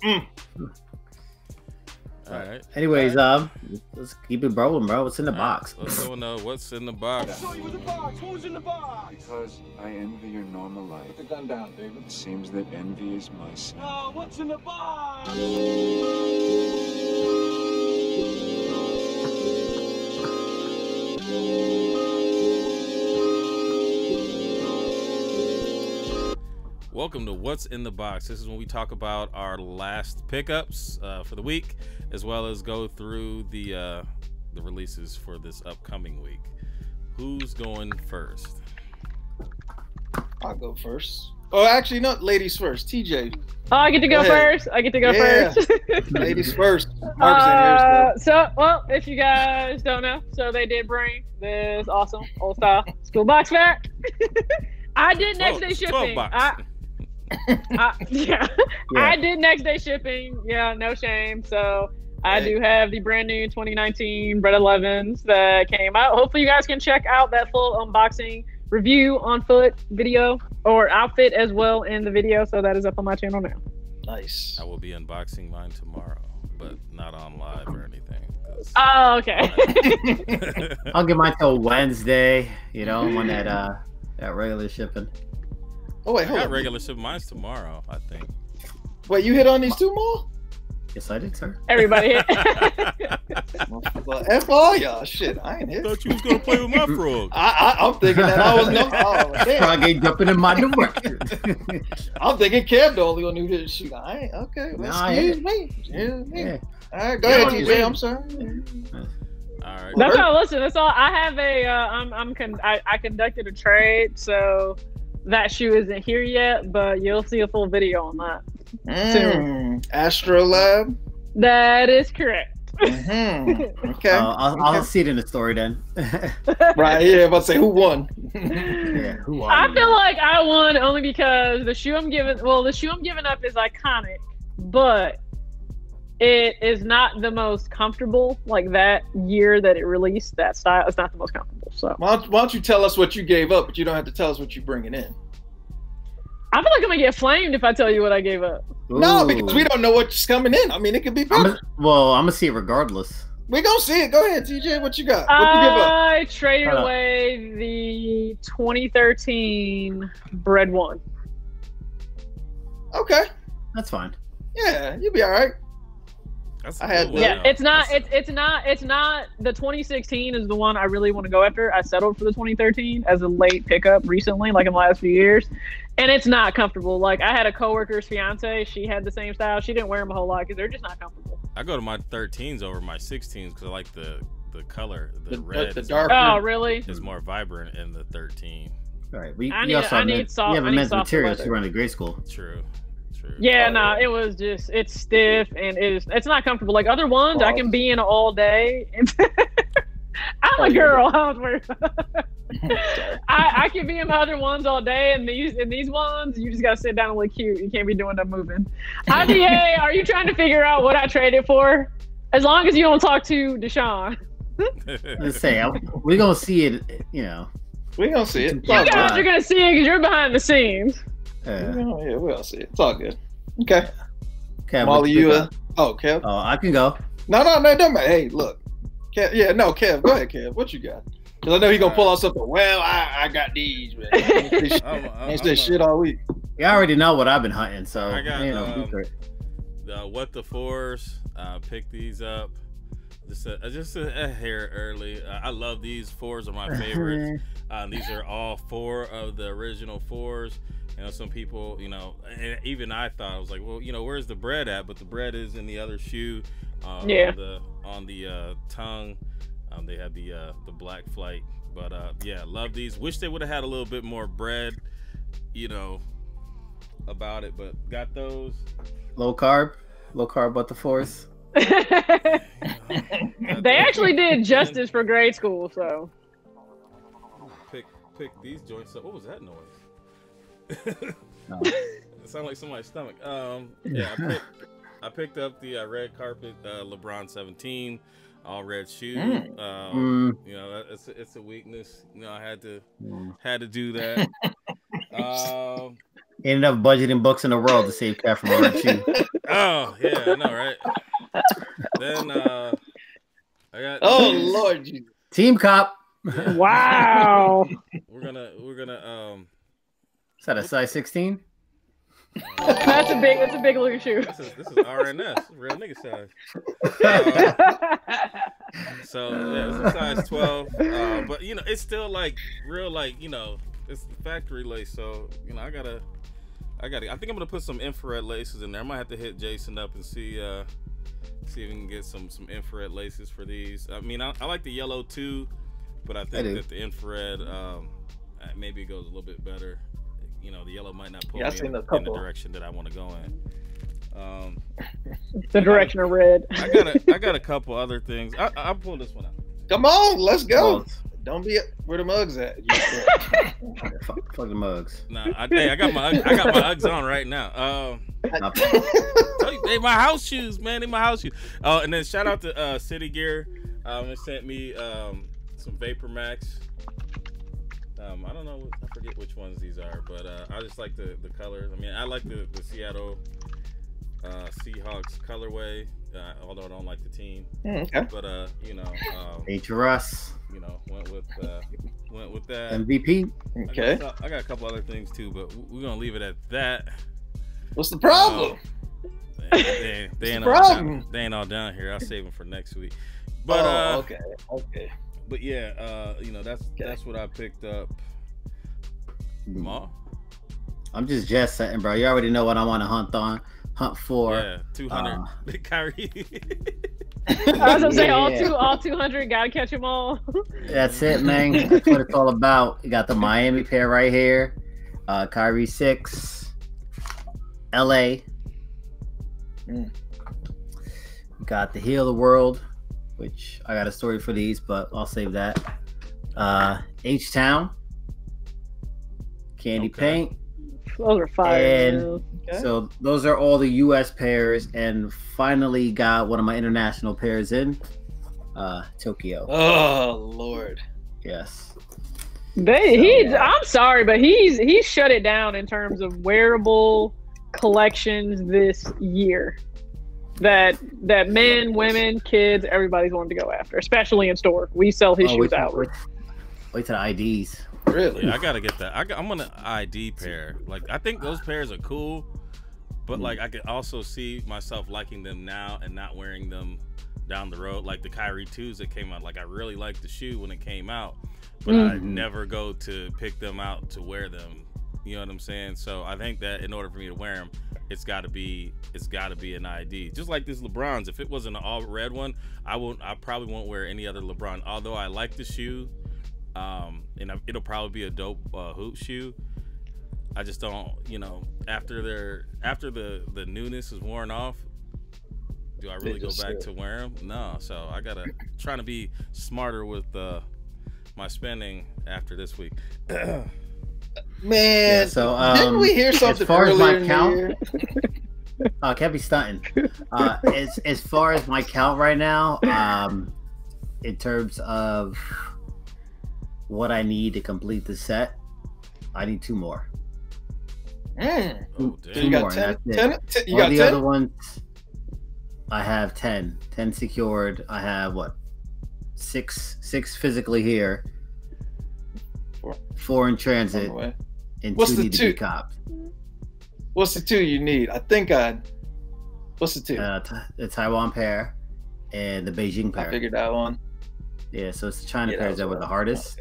All right. Anyways, let's keep it rolling, bro. What's in the box? Let's go know what's in the box. I saw you in the box. What was in the box? Because I envy your normal life. Put the gun down, David. It seems that envy is my sin. Oh, what's in the box? Welcome to What's in the Box. This is when we talk about our last pickups for the week, as well as go through the releases for this upcoming week. Who's going first? I'll go first. Oh, actually, not ladies first. TJ. Oh, I get to go first. I get to go first. Ladies first. Well, if you guys don't know, so they did bring this awesome old style school box back. I did next day shipping. I did next day shipping. Yeah, no shame. So I do have the brand new 2019 Bread 11s that came out. Hopefully you guys can check out that full unboxing review on foot video or outfit as well in the video. So that is up on my channel now. Nice. I will be unboxing mine tomorrow, but not on live or anything. Oh, okay. I'll get mine till Wednesday, you know, when that regular shipping. Oh wait, hold on. Regular shipping. Mine's tomorrow, I think. Wait, you hit on these two more? Yes, I did, sir. Everybody hit. F all y'all, shit. I ain't hit. Thought you was gonna play with my frog. I'm thinking that I was frog ain't jumping in my direction. I'm thinking Kev only gonna do this shit. I ain't excuse me. Yeah. All right, go ahead, TJ. I'm sorry. All right. That's all. Listen, that's all. I have a. I conducted a trade, so that shoe isn't here yet, but you'll see a full video on that. Soon. Astro Lab. That is correct. Okay. I'll see it in the story then. Right. Yeah. About to say who won. Who won? I feel like I won only because the shoe I'm giving. Well, the shoe I'm giving up is iconic, but it is not the most comfortable. Like that year that it released, that style, it's not the most comfortable. So why don't you tell us what you gave up, but you don't have to tell us what you're bringing in. I feel like I'm gonna get flamed if I tell you what I gave up. Ooh. No, because we don't know what's coming in. I mean, it could be better. I'm gonna see it regardless. We're gonna see it. Go ahead, TJ. What you got? What you give up? I traded away the 2013 Bread One. Okay. That's fine. Yeah, you'll be all right. It's not the 2016 is the one I really want to go after. I settled for the 2013 as a late pickup recently, like in the last few years, and it's not comfortable. Like I had a coworker's fiance, she had the same style. She didn't wear them a whole lot because they're just not comfortable. I go to my 13s over my 16s because I like the color, the red, the dark. Oh, really? It's more vibrant in the 13. All right, we also have mixed materials. You were in grade school. True. sure. Yeah, no, it was just, it's stiff and it's not comfortable. Like other ones, I can be in all day. I'm a girl. I can be in my other ones all day, and these ones, you just gotta sit down and look cute. You can't be doing no moving. IBA, are you trying to figure out what I traded for? As long as you don't talk to Deshaun. Let's say we're gonna see it. You know, we're gonna see it. You guys are gonna see it because you're behind the scenes. Yeah, we're gonna see it. It's all good. Okay. Okay. Molly, you. Oh, Kev. Oh, I can go. No, don't matter. Hey, look. Kev, yeah, no, Kev, go ahead, Kev. What you got? Because I know he's going to pull out something. Well, I got these, man. It's that shit all week. You already know what I've been hunting, so. I got the What the Fours. I picked these up just a hair early. I love these. Fours are my favorites. These are all four of the original Fours. You know, some people, you know, and even I thought, I was like, well, you know, where's the bread at? But the bread is in the other shoe. On the tongue, they had the black flight, but yeah, love these. Wish they would have had a little bit more bread, you know, about it. But got those low carb, but the Fours. They actually did justice for grade school. So pick these joints up. What was that noise? It sounded like somebody's stomach. Yeah. I picked up the red carpet LeBron 17, all red shoe. You know, it's a weakness. You know, I had to do that. Ended up budgeting bucks in a row to save cash from a red shoe. Oh yeah, I know, right? Then I got. Oh Lord, Team Cop. Yeah. Wow. We're gonna. Is that a size 16? That's a big looking shoe. This is RNS, real nigga size. So yeah, it's a size 12. But you know, it's still like real, like, you know, it's factory lace. So you know, I think I'm gonna put some infrared laces in there. I might have to hit Jason up and see if we can get some infrared laces for these. I mean, I like the yellow too, but I think that the infrared maybe goes a little bit better. You know, the yellow might not pull me in the direction that I want to go in. The direction of red. I got a couple other things. I'll pull this one out. Come on, let's go. Don't be where the mugs at. Fuck the mugs. Nah, I got my Uggs on right now. They my house shoes, man. They my house shoes. And then shout out to City Gear. They sent me some Vapor Max. I don't know, I forget which ones these are, but I just like the colors. I mean, I like the Seattle Seahawks colorway, although I don't like the team. Okay. But you know, H. Russ, you know, went with that MVP. Okay. I got a couple other things too, but we're gonna leave it at that. What's the problem? They ain't all down here. I'll save them for next week. But okay. But yeah, you know, that's what I picked up. Ma? I'm just setting, bro. You already know what I want to hunt for. Yeah, 200. Kyrie. I was gonna say all 200. Gotta catch them all. That's it, man. That's what it's all about. You got the Miami pair right here. Kyrie 6. LA. Got the heel of the world, which I got a story for these, but I'll save that. H-Town, Candy Paint. Those are fire. And so those are all the U.S. pairs, and finally got one of my international pairs in, Tokyo. Oh, Lord. Yes. I'm sorry, but he's shut it down in terms of wearable collections this year. That men, women, kids, everybody's wanting to go after, especially in store. We sell his shoes out. Wait till the IDs. Really? I gotta get that. I'm gonna ID pair. Like, I think those pairs are cool, but like, I could also see myself liking them now and not wearing them down the road. Like the Kyrie 2s that came out. Like, I really liked the shoe when it came out, but I never go to pick them out to wear them. You know what I'm saying? So I think that in order for me to wear them, it's got to be an ID. Just like this LeBron's. If it wasn't an all red one, I probably won't wear any other LeBron. Although I like the shoe, and it'll probably be a dope hoop shoe. I just don't, you know, after the newness is worn off, do I really go back to wear them? No. So I gotta trying to be smarter with my spending after this week. Man, yeah, so didn't we hear something as far as my count? I can't be stunting. As far as my count right now, in terms of what I need to complete the set, I need two more. Mm. Oh, two you more, got 10? You got the 10? Other ones, I have 10. 10 secured. I have, what, six physically here, four in transit, and two need to be copped. What's the two you need? I think I... What's the two? The Taiwan pair and the Beijing pair. I figured that one. Yeah, so it's the China pairs that were the hardest.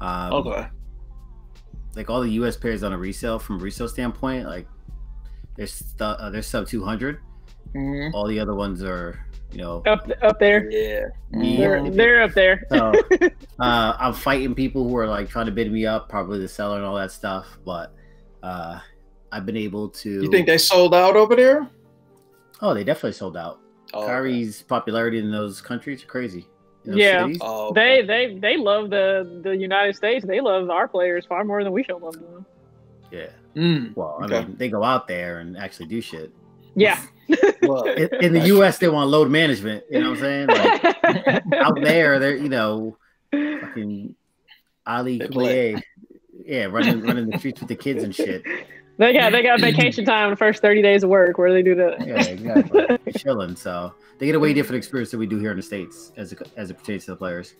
Okay. Like all the U.S. pairs on a resale, from a resale standpoint, like they're sub 200. Mm-hmm. All the other ones are, you know, up there. Yeah, they're up there. So, I'm fighting people who are like trying to bid me up, probably the seller and all that stuff. But I've been able to. You think they sold out over there? Oh, they definitely sold out. Oh, Kyrie's popularity in those countries are crazy. Yeah, oh, okay. they love the United States. They love our players far more than we show love them. Yeah. Mm, well, I mean, they go out there and actually do shit. Yeah. Well, in the U.S., they want load management. You know what I'm saying? Like, out there, they're, you know, fucking Ali Koulibaly, yeah, running the streets with the kids and shit. They got vacation time in the first 30 days of work where they do that. Yeah, exactly. Chilling. So they get a way different experience than we do here in the States as it pertains to the players.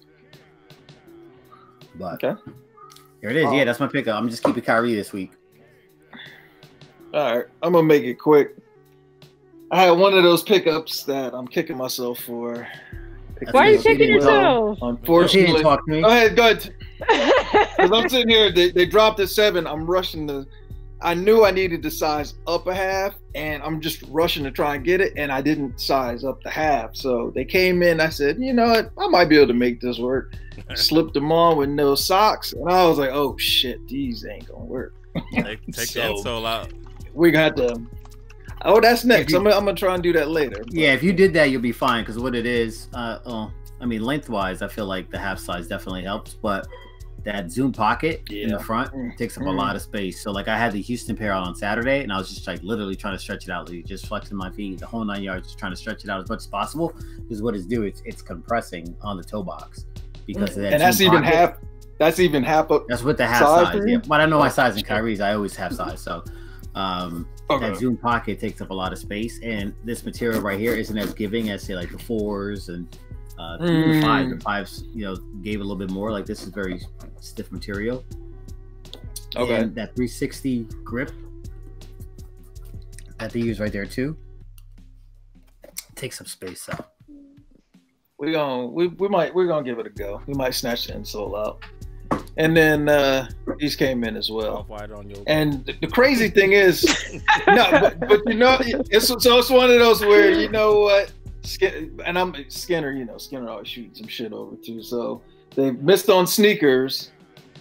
But here it is. Yeah, that's my pickup. I'm just keeping Kyrie this week. All right. I'm going to make it quick. I had one of those pickups that I'm kicking myself for. Why are you kicking yourself? Unfortunately. She didn't talk to me. Go ahead. Go ahead. Because I'm sitting here. They dropped a 7. I'm rushing to. I knew I needed to size up a half, and I'm just rushing to try and get it, and I didn't size up the half. So they came in. I said, you know what? I might be able to make this work. Slipped them on with no socks, and I was like, oh, shit, these ain't going to work. Take so that soul out. We got to – oh, that's next. I'm going to try and do that later. But. Yeah, if you did that, you'll be fine because what it is I mean, lengthwise, I feel like the half size definitely helps, but – that Zoom pocket in the front takes up a lot of space. So like I had the Houston pair out on Saturday and I was just like literally trying to stretch it out, like just flexing my feet, the whole 9 yards, just trying to stretch it out as much as possible. Because what it's doing, it's compressing on the toe box because of that. And that's even half. That's even half up. That's with the half size. Yeah. But I know my size in Kyrie's. I always half size. So that Zoom pocket takes up a lot of space. And this material right here isn't as giving as say like the fours and. The fives, you know, gave a little bit more. Like this is very stiff material. Okay. And that 360 grip that they use right there too takes up space. So we're gonna give it a go. We might snatch the insole out. And then these came in as well. And the crazy thing is, no, but you know, it's one of those where you know what. And I'm Skinner, you know, Skinner always shooting some shit over too. So they missed on sneakers,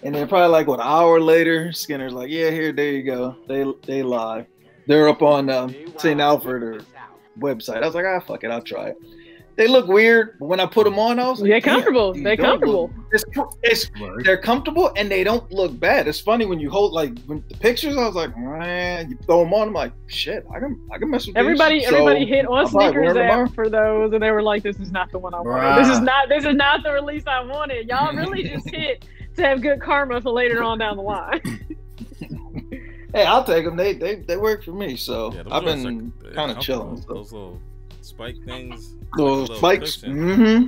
and then probably like what, an hour later, Skinner's like, "Yeah, here, there you go." They live. They're up on St. Alfred or website. I was like, "Ah, fuck it, I'll try it." They look weird, but when I put them on, I was like, "They're comfortable. They're comfortable." They're comfortable, and they don't look bad. It's funny when you hold like when the pictures. I was like, "Man," you throw them on. I'm like, "Shit, I can mess with." Everybody, everybody hit on sneakers app for those, and they were like, "This is not the one I wanted. This is not the release I wanted." Y'all really just hit to have good karma for later on down the line. Hey, I'll take them. They work for me, so yeah, I've been kind of chilling. Those little spike things. Those spikes. Mm-hmm.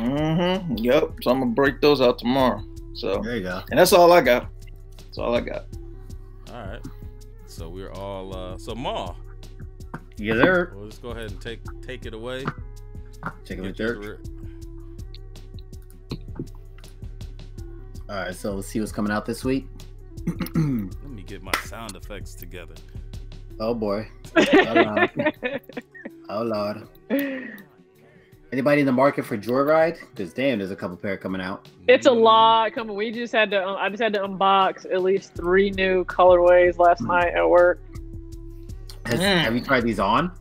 Mm-hmm. Yep. So I'm gonna break those out tomorrow. So there you go. And that's all I got. That's all I got. All right. So we're all so Ma. Yeah, there. We'll just go ahead and take it away. Take it with dirt. All right, so let's see what's coming out this week. Let me get my sound effects together. Oh boy. Oh Lord. Anybody in the market for Joyride? Because damn, there's a couple pair coming out. It's a lot coming. We just had to. I just had to unbox at least 3 new colorways last night at work. Have you tried these on?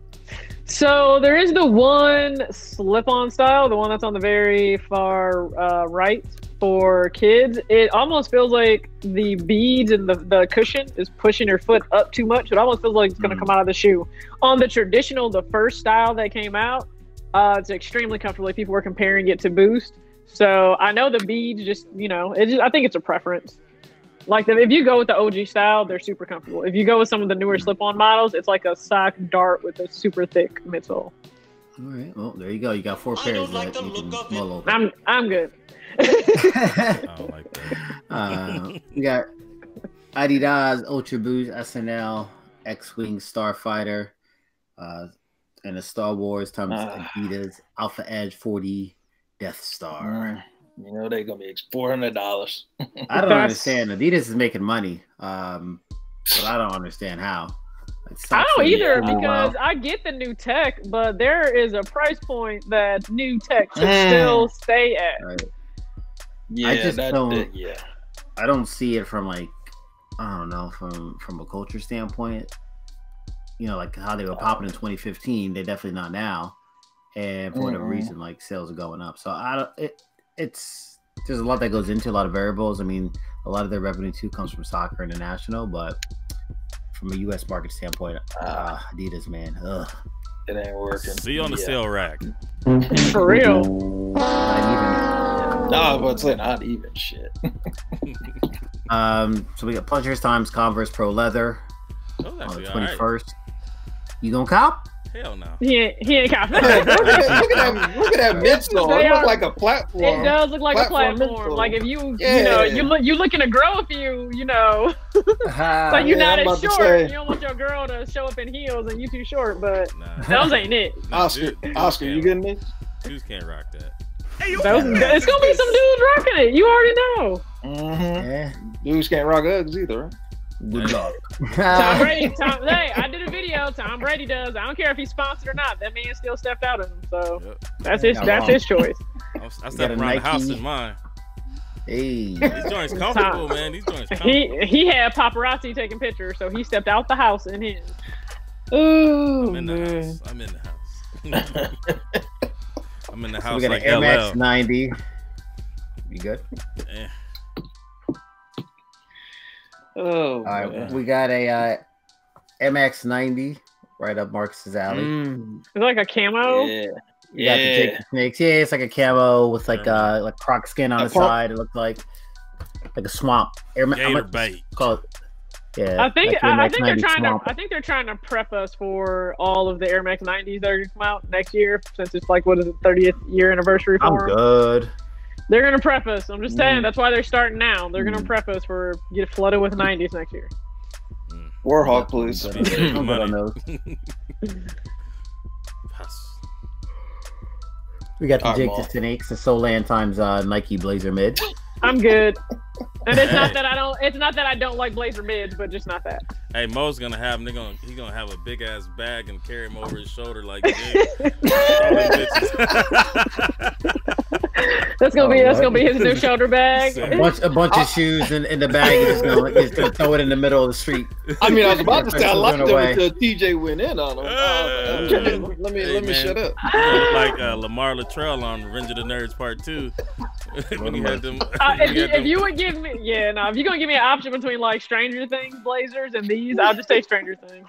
So there is the one slip-on style, the one that's on the very far right for kids. It almost feels like the beads and the cushion is pushing your foot up too much. It almost feels like it's going to come out of the shoe. On the traditional, the first style that came out, it's extremely comfortable. People were comparing it to Boost. So I know the beads just, you know, it just, I think it's a preference. Like, if you go with the OG style, they're super comfortable. If you go with some of the newer slip-on models, it's like a sock dart with a super thick midsole. All right. Well, there you go. You got 4 pairs that you can mull over. I'm good. I don't like that. We got Adidas, Ultra Boost, SNL, X-Wing, Starfighter, and a Star Wars times Adidas, Alpha Edge 40, Death Star. You know, they're going to be $400. I don't understand. Adidas is making money, but I don't understand how. I don't either, because I get the new tech, but there is a price point that new tech should still stay at. Right. Yeah, I just don't. Yeah, I don't see it from, like, I don't know, from a culture standpoint. You know, like how they were popping in 2015, they're definitely not now. And for whatever reason, like, sales are going up. So I don't. There's a lot that goes into a lot of variables. I mean, a lot of their revenue too comes from soccer international, but from a U.S. market standpoint, Adidas, man, it ain't working. See you on the sale rack. For real. Nah, but it's like not even shit. So we got Plungers times Converse Pro Leather on the 21st. Right. You gonna cop? Hell no. He ain't confident. Look at that midsole. It looks like a platform. It does look like a platform. Like if you, you know, you looking to grow if you know. But you're not as short. You don't want your girl to show up in heels and you too short. But those ain't it. Oscar, you getting this? Dudes can't rock that. Hey, it's gonna be some dudes rocking it. You already know. Yeah. Dudes can't rock Uggs either. Right? Good luck. Hey, I did a video. Tom Brady does. I don't care if he's sponsored or not. That man still stepped out of him. So that's his choice. I stepped around the house in mine. Hey, these joints comfortable, man. These joints comfortable. He had paparazzi taking pictures, so he stepped out the house in his. Ooh, I'm in the house. I'm in the house. We got like an Air Max 90. You good? Yeah. Oh, all right, we got a MX 90 right up Marcus's alley. It's like a camo. Yeah, you got the Jake the Snakes. Yeah, it's like a camo with like croc skin on the side. It looks like a swamp. Gator bait. Call it. Yeah, I think they're trying swamp. I think they're trying to prep us for all of the Air Max 90s that are gonna come out next year, since it's like, what is it, 30th year anniversary. I'm good. They're gonna prep us. I'm just saying. That's why they're starting now. They're gonna prep us for get flooded with 90s next year. Warhawk, please. We got the Jake the Snakes, the Solan times Nike Blazer Mid. I'm good. And it's not that I don't. It's not that I don't like Blazer Mids, but just not that. Hey, Mo's gonna have him. He's gonna have a big ass bag and carry him over his shoulder like this. That's gonna be his new shoulder bag. A bunch of shoes in the bag. He's gonna throw it in the middle of the street. I mean, I was about to say I liked him until TJ went in on him. Let me shut up. Like Lamar Luttrell on Revenge of the Nerds Part 2. When he had them. If you would give me, if you're gonna give me an option between like Stranger Things blazers and these, I'll just say Stranger Things.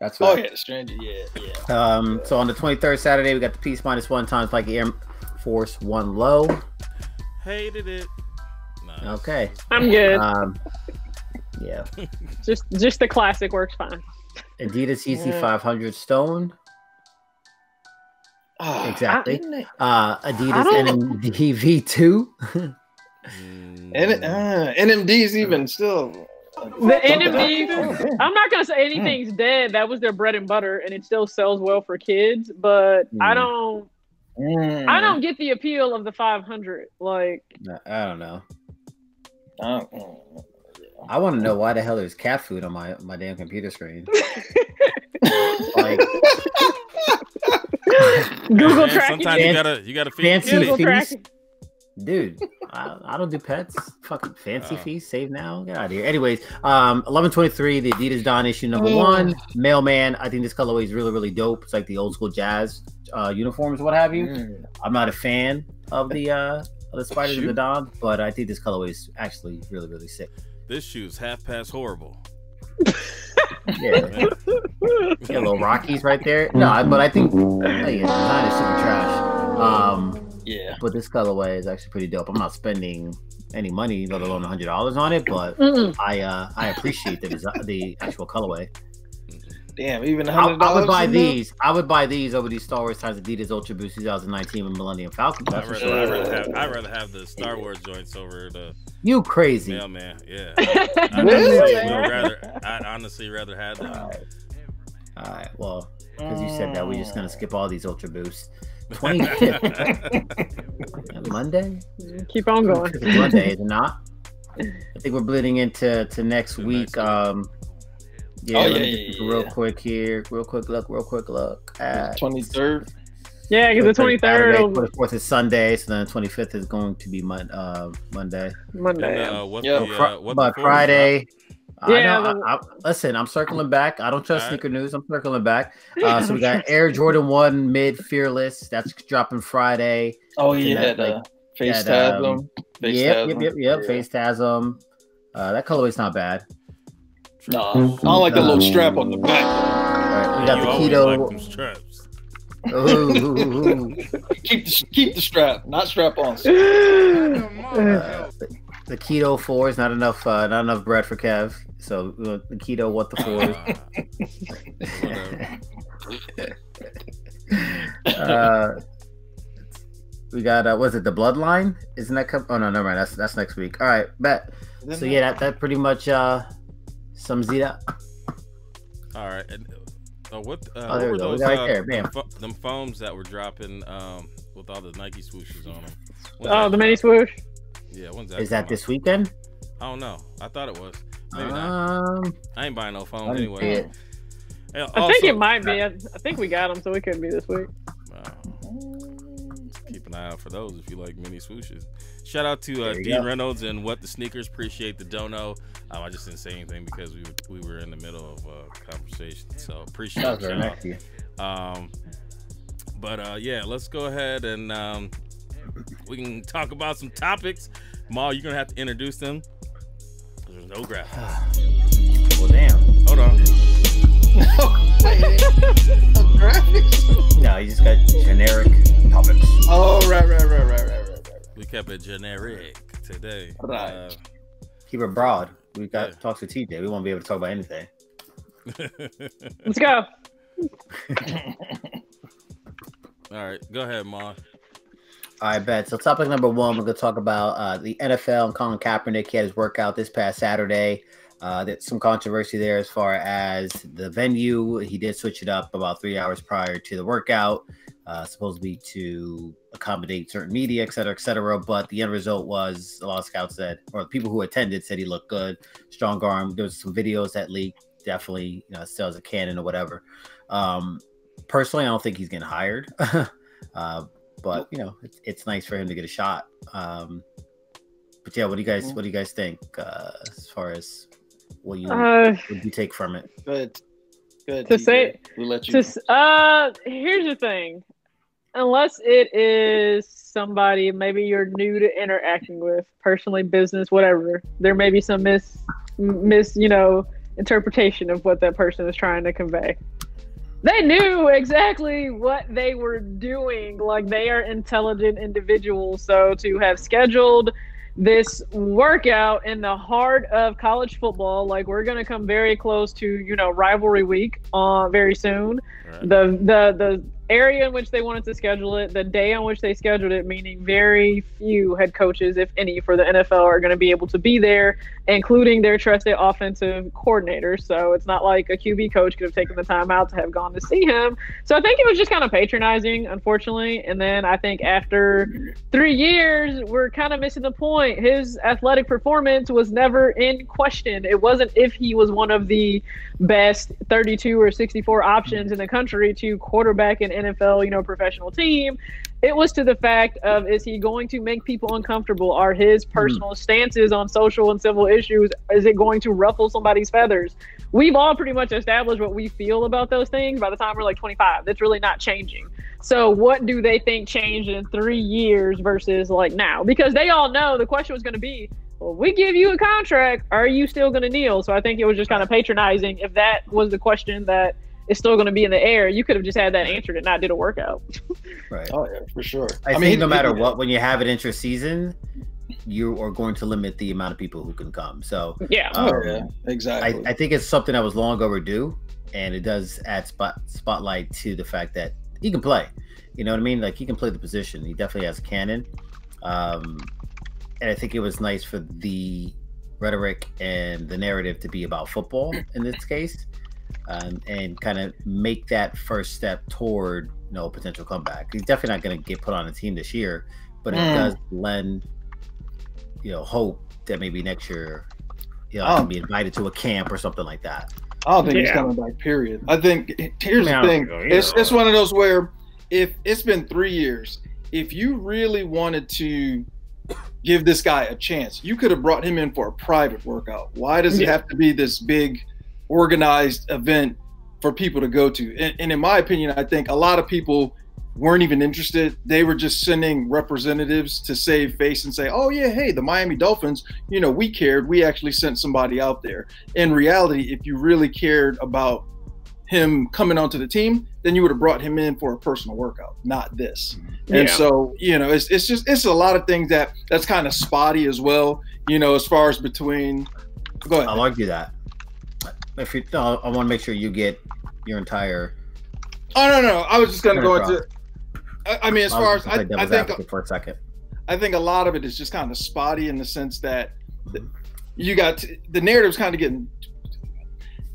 That's right. Oh yeah, Stranger. Yeah. So on the 23rd Saturday, we got the Peace -1 times like the Air Force 1 Low. Hated it. Nice. Okay, I'm good. Yeah. just the classic works fine. Adidas EC500 Stone. Oh, exactly. Adidas NMDV2. And NMD's even still. The NMD, I'm not gonna say anything's dead. That was their bread and butter, and it still sells well for kids. But I don't get the appeal of the 500. Like, I don't know. I want to know why the hell there's cat food on my damn computer screen. Google tracking. Sometimes you gotta feed Google tracking. Dude, I don't do pets. Fucking fancy fees. Save now. Get out of here. Anyways, 11/23, the Adidas Don issue #1. Mailman. I think this colorway is really, really dope. It's like the old school Jazz uniforms, what have you. I'm not a fan of the Spiders of the Don, but I think this colorway is actually really, really sick. This shoe's half past horrible. Yeah, little Rockies right there. No, but I think the design is super trash. Yeah, but this colorway is actually pretty dope. I'm not spending any money, let alone $100 on it, but I appreciate the actual colorway. Damn, even $100. I would buy these. I would buy these over these Star Wars times Adidas Ultra Boost 2019 with Millennium Falcon. I'd rather have the Star Wars joints over the. You crazy? Mailman. Yeah. I'd honestly rather have them. All right. Well, because you said that, we're just gonna skip all these Ultra Boosts. 25th. Monday. Keep on going. Monday is not. I think we're bleeding into next week. Yeah, real quick. Look. 23rd. Yeah, because the 23rd. 24th is Sunday, so then the 25th is going to be Monday. Monday. And, Friday. Listen, I'm circling back. I don't trust Sneaker News. I'm circling back. So we got Air Jordan 1 Mid Fearless. That's dropping Friday. Oh, yeah. FaceTasm. Yep. FaceTasm. That colorway's not bad. No, I don't like the little strap on the back. Right, we got the keto. Like them straps. Keep the strap, not strap on. The keto four is not enough bread for Kev. So the keto what the fours. We got was it the bloodline? Isn't that oh no, never mind. That's next week. All right, bet. So yeah, that pretty much. Sums it up. All right. And, what were those? Right there. Bam. Them foams that were dropping with all the Nike swooshes on them. The mini swoosh. Yeah. When's that? Is that this weekend? I don't know. I thought it was. Maybe not. I ain't buying no foams anyway. I think it might be. I think we got them, so it could be this week. Keep an eye out for those if you like mini swooshes. Shout out to D Reynolds and What the Sneakers. Appreciate the dono. I just didn't say anything because we were in the middle of a conversation, so appreciate it. Yeah, let's go ahead and we can talk about some topics. Maul, you're gonna have to introduce them. There's no graphic. Well, damn. Hold on. No graphics. No, you just got generic topics. Oh, right. We kept it generic today. Right. Keep it broad. We got Talks With TJ. We won't be able to talk about anything. Let's go. All right, go ahead, Ma. All right, bet. So topic #1, we're going to talk about the NFL and Colin Kaepernick. He had his workout this past Saturday. There's some controversy there as far as the venue. He did switch it up about 3 hours prior to the workout, supposedly to accommodate certain media, et cetera, but the end result was a lot of scouts said, or people who attended said he looked good, strong arm. There's some videos that leaked, definitely sells a cannon or whatever. Personally, I don't think he's getting hired, but it's nice for him to get a shot. But yeah, what do you guys think as far as what you take from it? Good. Here's the thing. Unless it is somebody maybe you're new to interacting with, personally, business, whatever, there may be some interpretation of what that person is trying to convey. They knew exactly what they were doing. Like, they are intelligent individuals. So to have scheduled this workout in the heart of college football, like, we're gonna come very close to rivalry week very soon. Right. The area in which they wanted to schedule it, the day on which they scheduled it, meaning very few head coaches, if any, for the NFL are going to be able to be there, including their trusted offensive coordinator. So it's not like a QB coach could have taken the time out to have gone to see him. So I think it was just kind of patronizing, unfortunately. And then I think after 3 years, we're kind of missing the point. His athletic performance was never in question. It wasn't if he was one of the best 32 or 64 options in the country to quarterback and NFL, you know, professional team. It was to the fact of, is he going to make people uncomfortable? Are his personal stances on social and civil issues, is it going to ruffle somebody's feathers? We've all pretty much established what we feel about those things by the time we're like 25. That's really not changing. So what do they think changed in 3 years versus like now? Because they all know the question was going to be, well, we give you a contract, are you still going to kneel? So I think it was just kind of patronizing. If that was the question that is still going to be in the air, you could have just had that answered and not did a workout. Right. Oh, yeah, for sure. I mean, no matter what, when you have an intra season, you are going to limit the amount of people who can come. So yeah, exactly. I think it's something that was long overdue, and it does add spotlight to the fact that he can play. You know what I mean? Like, he can play the position. He definitely has cannon. And I think it was nice for the rhetoric and the narrative to be about football in this case, and kind of make that first step toward, you know, a potential comeback. He's definitely not going to get put on a team this year, but it does lend, you know, hope that maybe next year, you know, I can be invited to a camp or something like that. I don't think he's coming back, period. I think, here's the thing, it's one of those where if it's been 3 years, if you really wanted to give this guy a chance, you could have brought him in for a private workout. Why does it have to be this big organized event for people to go to? And in my opinion, I think a lot of people weren't even interested. They were just sending representatives to save face and say, oh yeah, hey, the Miami Dolphins, you know, we cared, we actually sent somebody out there. In reality, if you really cared about him coming onto the team, then you would have brought him in for a personal workout, not this. And so, you know, it's just, it's a lot of things that's kind of spotty as well, you know, as far as between. Go ahead. I'll argue that. If you, no, I want to make sure you get your entire. Oh no, no, I was just going to go into. I mean, as far as I think, for a second, I think a lot of it is just kind of spotty in the sense that you got the narrative's kind of getting.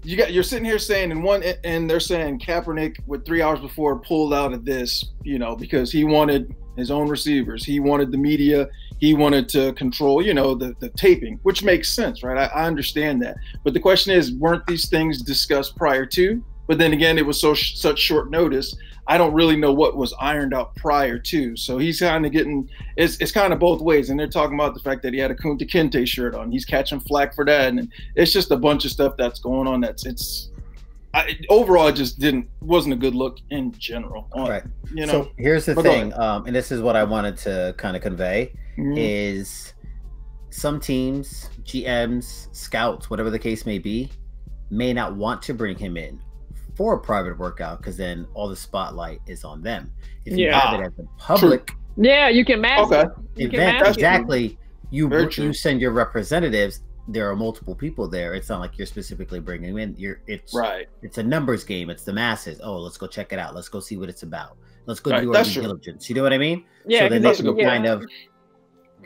You're sitting here saying in one, and they're saying Kaepernick with 3 hours before pulled out of this, you know, because he wanted his own receivers, he wanted the media, he wanted to control, you know, the taping, which makes sense, right? I understand that, but the question is, weren't these things discussed prior to? But then again, it was such short notice. I don't really know what was ironed out prior to. So he's kind of getting, it's kind of both ways. And they're talking about the fact that he had a Kunta Kinte shirt on. He's catching flack for that. And it's just a bunch of stuff that's going on. Overall, it just wasn't a good look in general. Right. You know? So here's the thing. And this is what I wanted to kind of convey is some teams, GMs, scouts, whatever the case may be, may not want to bring him in for a private workout, because then all the spotlight is on them. If you have it as a public you can mask event, exactly, you send your representatives. There are multiple people there. It's not like you're specifically bringing in it's a numbers game. It's the masses. Oh, let's go check it out, let's go see what it's about, let's go do our due diligence. You know what I mean? So then they can kind of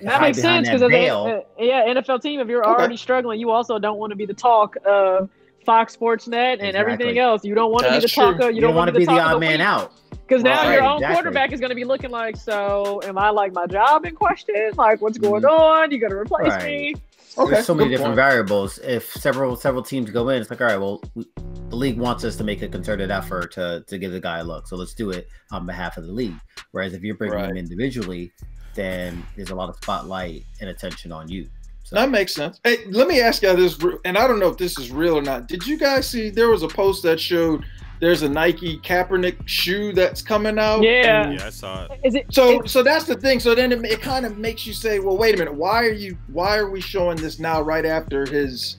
that makes sense, because NFL team, if you're already struggling, you also don't want to be the talk of Fox Sports Net and everything else. You don't want to be the talk. You don't want to be the odd man out. Because now your own quarterback is going to be looking like, so am I, like, my job in question? Like, what's going on? You got to replace me. Okay. There's so many different variables. If several teams go in, it's like, all right, well, the league wants us to make a concerted effort to give the guy a look. So let's do it on behalf of the league. Whereas if you're bringing them individually, then there's a lot of spotlight and attention on you. So. That makes sense. Hey, let me ask you this, and I don't know if this is real or not. Did you guys see there was a post that showed there's a Nike Kaepernick shoe that's coming out? Yeah. Yeah, I saw it. Is it so that's the thing. So then it kind of makes you say, well, wait a minute, why are we showing this now right after his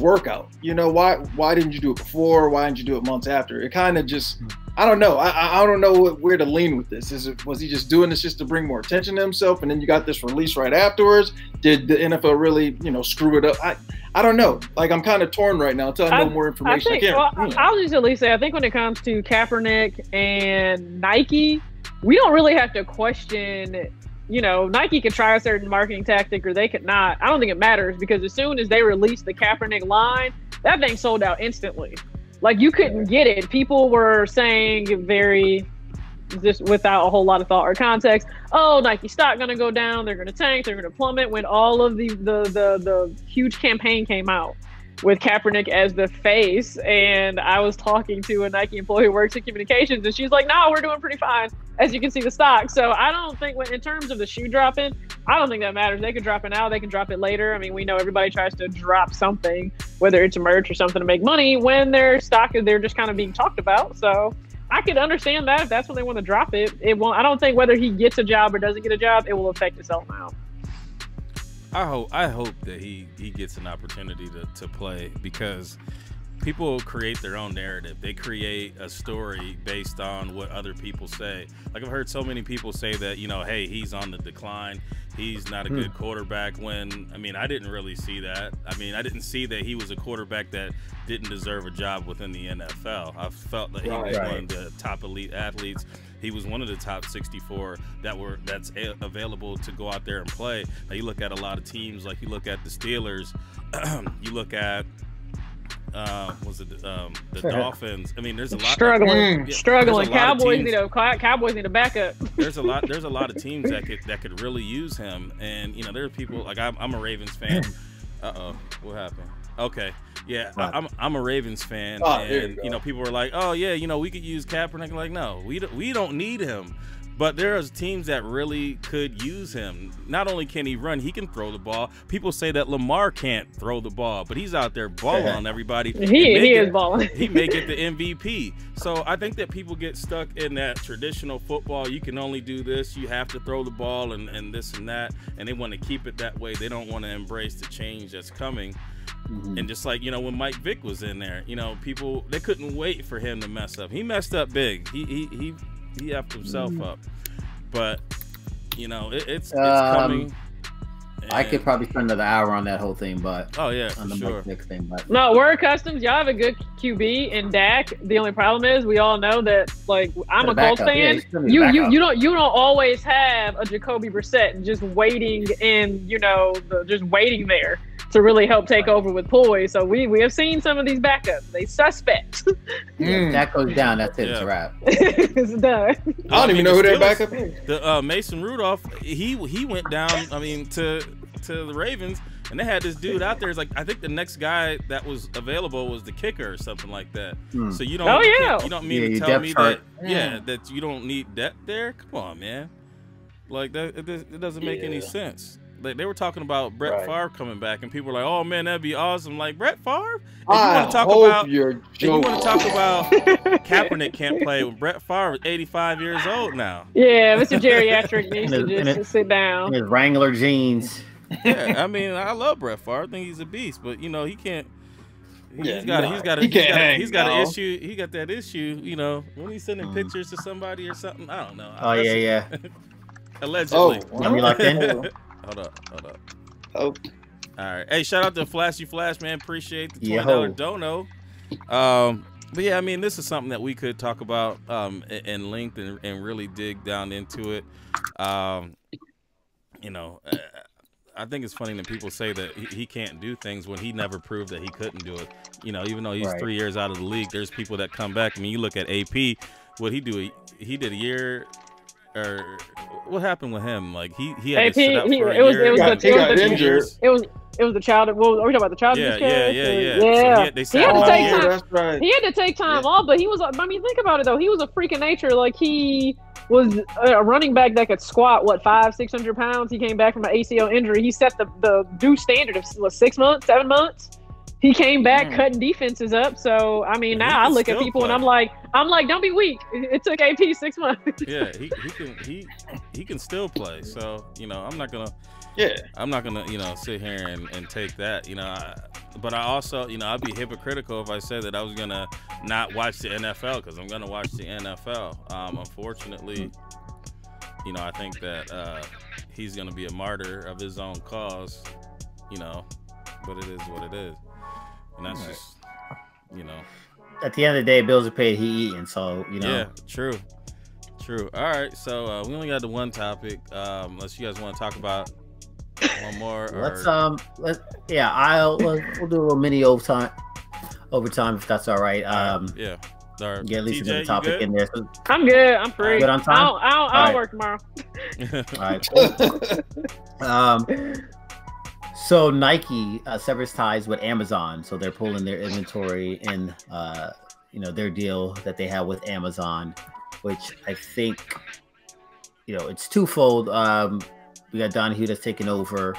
workout? You know, why didn't you do it before? Why didn't you do it months after? It kind of just, I don't know. I don't know where to lean with this. Was he just doing this just to bring more attention to himself? And then you got this release right afterwards. Did the NFL really, you know, screw it up? I don't know. Like, I'm kind of torn right now. Until I know more information. I'll just at least say, I think when it comes to Kaepernick and Nike, we don't really have to question, you know, Nike could try a certain marketing tactic or they could not. I don't think it matters, because as soon as they released the Kaepernick line, that thing sold out instantly. Like, you couldn't get it. People were saying just without a whole lot of thought or context, oh, Nike stock gonna go down, they're gonna tank, they're gonna plummet, when all of the huge campaign came out. with Kaepernick as the face, and I was talking to a Nike employee who works in communications, and she's like, no, we're doing pretty fine, as you can see the stock. So I don't think, in terms of the shoe dropping, I don't think that matters. They can drop it now, they can drop it later. I mean, we know everybody tries to drop something, whether it's a merch or something, to make money when their stock is, they're just kind of being talked about. So I could understand that if that's when they want to drop it. It won't. I don't think whether he gets a job or doesn't get a job, it will affect itself now. I hope that he gets an opportunity to play, because people create their own narrative. They create a story based on what other people say. Like, I've heard so many people say that, you know, hey, he's on the decline, he's not a good quarterback, when, I mean, I didn't really see that. I mean, I didn't see that he was a quarterback that didn't deserve a job within the NFL. I felt that he was one of the top elite athletes. He was one of the top 64 that's available to go out there and play. Now, you look at a lot of teams, like you look at the Steelers, you look at the Dolphins. I mean, there's a lot struggling. Cowboys need a backup. There's a lot of teams that could really use him. And you know, there's people like, I'm a Ravens fan. Uh-oh, what happened? Okay. Yeah, I'm a Ravens fan, and you know, people were like, "Oh yeah, you know, we could use Kaepernick." I'm like, no, we don't need him. But there are teams that really could use him. Not only can he run, he can throw the ball. People say that Lamar can't throw the ball, but he's out there balling on everybody. He is balling. He may get the MVP. So I think that people get stuck in that traditional football. You can only do this. You have to throw the ball and this and that. And they want to keep it that way. They don't want to embrace the change that's coming. And just like, you know, when Mike Vick was in there, you know, people, they couldn't wait for him to mess up. He messed up big. He effed himself up. But you know, it's coming. I could probably spend another hour on that whole thing, but no, we're accustomed. Y'all have a good QB in Dak. The only problem is we all know that, like, I'm a Colts fan. Yeah, you don't always have a Jacoby Brissett just waiting in, you know, just waiting there to really help take over with poise. So we have seen some of these backups. They suspect. That goes down. That's it. It's a wrap. It's done. I don't even know who that backup is. The Mason Rudolph. He went down. I mean, to the Ravens, and they had this dude out there. It's like, I think the next guy that was available was the kicker or something like that. So you don't. Oh yeah. You don't mean to tell me that you don't need depth there? Come on, man. Like that. It doesn't make any sense. Like, they were talking about Brett Favre coming back, and people were like, "Oh man, that'd be awesome!" Like, Brett Favre. If you want to talk about Kaepernick can't play with Brett Favre, 85 years old now. Yeah, Mr. Geriatric needs to just sit down. His Wrangler jeans. Yeah, I mean, I love Brett Favre. I think he's a beast, but you know, he can't. He's got an issue. He got that issue. You know, when he's sending pictures to somebody or something, I don't know. Allegedly. Oh, let me lock in. Hold up. Oh. All right. Hey, shout out to Flashy Flash, man. Appreciate the $20 dono. But yeah, I mean, this is something that we could talk about in length and really dig down into it. You know, I think it's funny that people say that he can't do things when he never proved that he couldn't do it. You know, even though he's 3 years out of the league, there's people that come back. I mean, you look at AP, what he do? He did a year. Or what happened with him? Like he had to sit out for a year. It was the child. Well, are we talking about the child? Yeah. So he had to take time off, but he was. I mean, think about it though. He was a freak of nature. Like, he was a running back that could squat 500-600 pounds. He came back from an ACL injury. He set the due standard of 6 months, 7 months. He came back cutting defenses up. So I mean, now I look at people and I'm like, don't be weak. It took AP 6 months. Yeah, he can still play. So you know, I'm not gonna you know, sit here and take that, you know. But I also, you know, I'd be hypocritical if I said that I was gonna not watch the NFL, because I'm gonna watch the NFL. Unfortunately, you know, I think that he's gonna be a martyr of his own cause, you know. But it is what it is, and that's just, you know. At the end of the day, bills are paid, he eating, so, you know. Yeah, true. All right, so we only got the one topic, unless you guys want to talk about one more. We'll do a little mini overtime if that's all right. At least TJ, a topic in there. So, I'm good. I'm free. Good on time? I'll work tomorrow. All right. So Nike severs ties with Amazon, so they're pulling their inventory in, you know, their deal that they have with Amazon, which I think, you know, it's twofold. We got Donahue that's taking over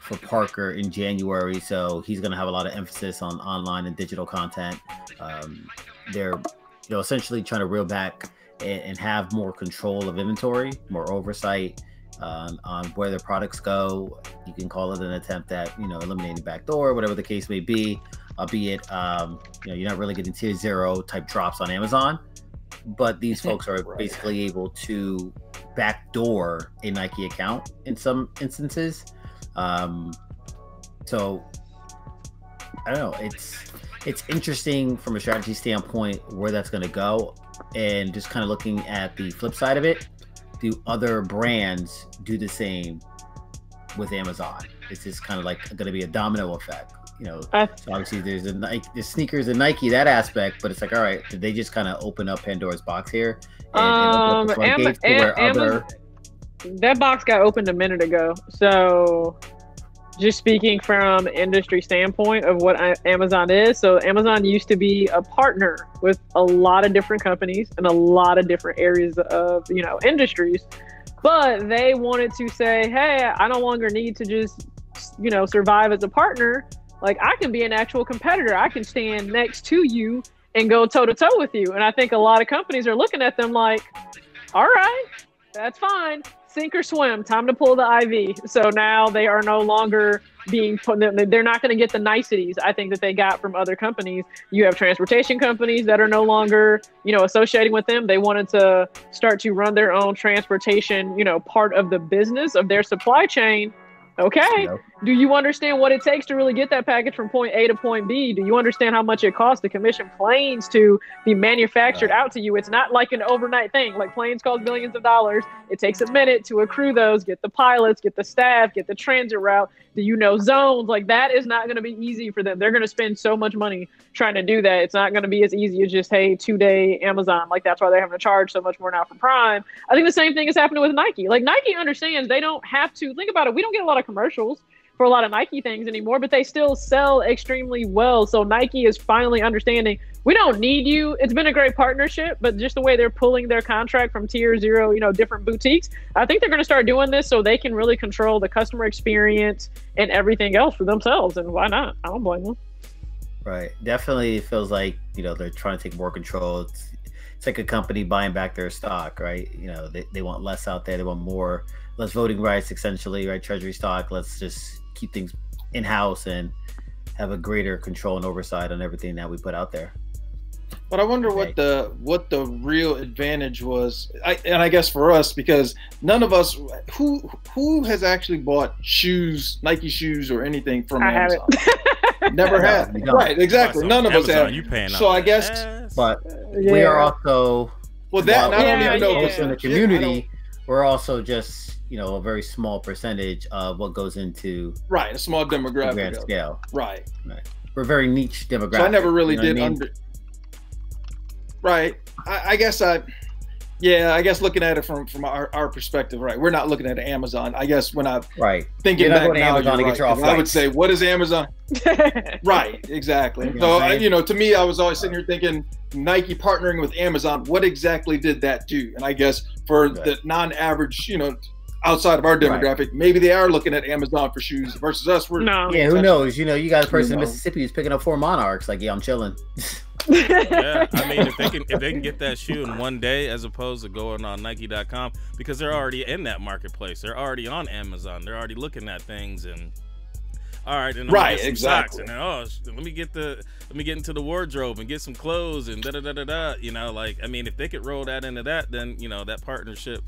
for Parker in January, so he's going to have a lot of emphasis on online and digital content. They're, you know, essentially trying to reel back and have more control of inventory, more oversight on where their products go. You can call it an attempt at, you know, eliminating backdoor, whatever the case may be, albeit, you know, you're not really getting tier zero type drops on Amazon, but these folks are basically able to backdoor a Nike account in some instances. So I don't know, it's interesting from a strategy standpoint where that's going to go, and just kind of looking at the flip side of it, do other brands do the same with Amazon? It's just kind of like going to be a domino effect, you know. So obviously there's a Nike, the sneakers and Nike, that aspect, but it's like, all right, did they just kind of open up Pandora's box here? And open up the front gates to where other... That box got opened a minute ago. So just speaking from industry standpoint of what Amazon is. So Amazon used to be a partner with a lot of different companies and a lot of different areas of, you know, industries, but they wanted to say, hey, I no longer need to just, you know, survive as a partner. Like, I can be an actual competitor. I can stand next to you and go toe to toe with you. And I think a lot of companies are looking at them like, all right, that's fine. Sink or swim, time to pull the IV. So now they are no longer being put, they're not going to get the niceties I think that they got from other companies. You have transportation companies that are no longer, you know, associating with them. They wanted to start to run their own transportation, you know, part of the business of their supply chain. Okay, nope. Do you understand what it takes to really get that package from point A to point B? Do you understand how much it costs to commission planes to be manufactured out to you? It's not like an overnight thing. Like, planes cost millions of dollars. It takes a minute to accrue those, get the pilots, get the staff, get the transit route. Do you know zones? Like, that is not going to be easy for them. They're going to spend so much money trying to do that. It's not going to be as easy as just, hey, 2-day Amazon. Like, that's why they're having to charge so much more now for Prime. I think the same thing is happening with Nike. Like, Nike understands they don't have to think about it. We don't get a lot of commercials for a lot of Nike things anymore, but they still sell extremely well. So Nike is finally understanding, we don't need you. It's been a great partnership, but just the way they're pulling their contract from tier zero, you know, different boutiques, I think they're going to start doing this so they can really control the customer experience and everything else for themselves. And why not? I don't blame them. Right. Definitely feels like, you know, they're trying to take more control. It's like a company buying back their stock, right? You know, they want less out there. They want more. Less voting rights, essentially, right? Treasury stock. Let's just keep things in-house and have a greater control and oversight on everything that we put out there. But I wonder what the real advantage was, and I guess for us, because none of us who has actually bought shoes, Nike shoes, or anything from Amazon. Never have. Right? Exactly. None of us have. You paying so I guess, but we are also in the community. We're also just, you know, a very small percentage of what goes into a small demographic grand scale. Right. We're very niche demographic. So I never really I guess looking at it from our perspective, right? We're not looking at Amazon. I guess when I'm thinking back now, Amazon to get your off I would say, what is Amazon? Right, exactly. So, you know, to me, I was always sitting here thinking, Nike partnering with Amazon, what exactly did that do? And I guess for the non-average, you know, outside of our demographic, maybe they are looking at Amazon for shoes versus us. We're who knows? You know, you got a person in Mississippi who's picking up 4 Monarchs. Like, yeah, I'm chilling. I mean, if they can get that shoe in one day, as opposed to going on Nike.com, because they're already in that marketplace. They're already on Amazon. They're already looking at things and. All right, and right, exactly. And then, oh, let me get into the wardrobe and get some clothes and da da da. You know, like, I mean, if they could roll that into that, then, you know, that partnership,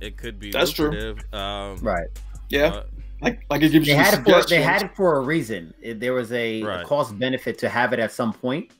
it could be lucrative. That's true. Right. Yeah. Like it gives you suggestions. They had it for a reason. There was a cost benefit to have it at some point.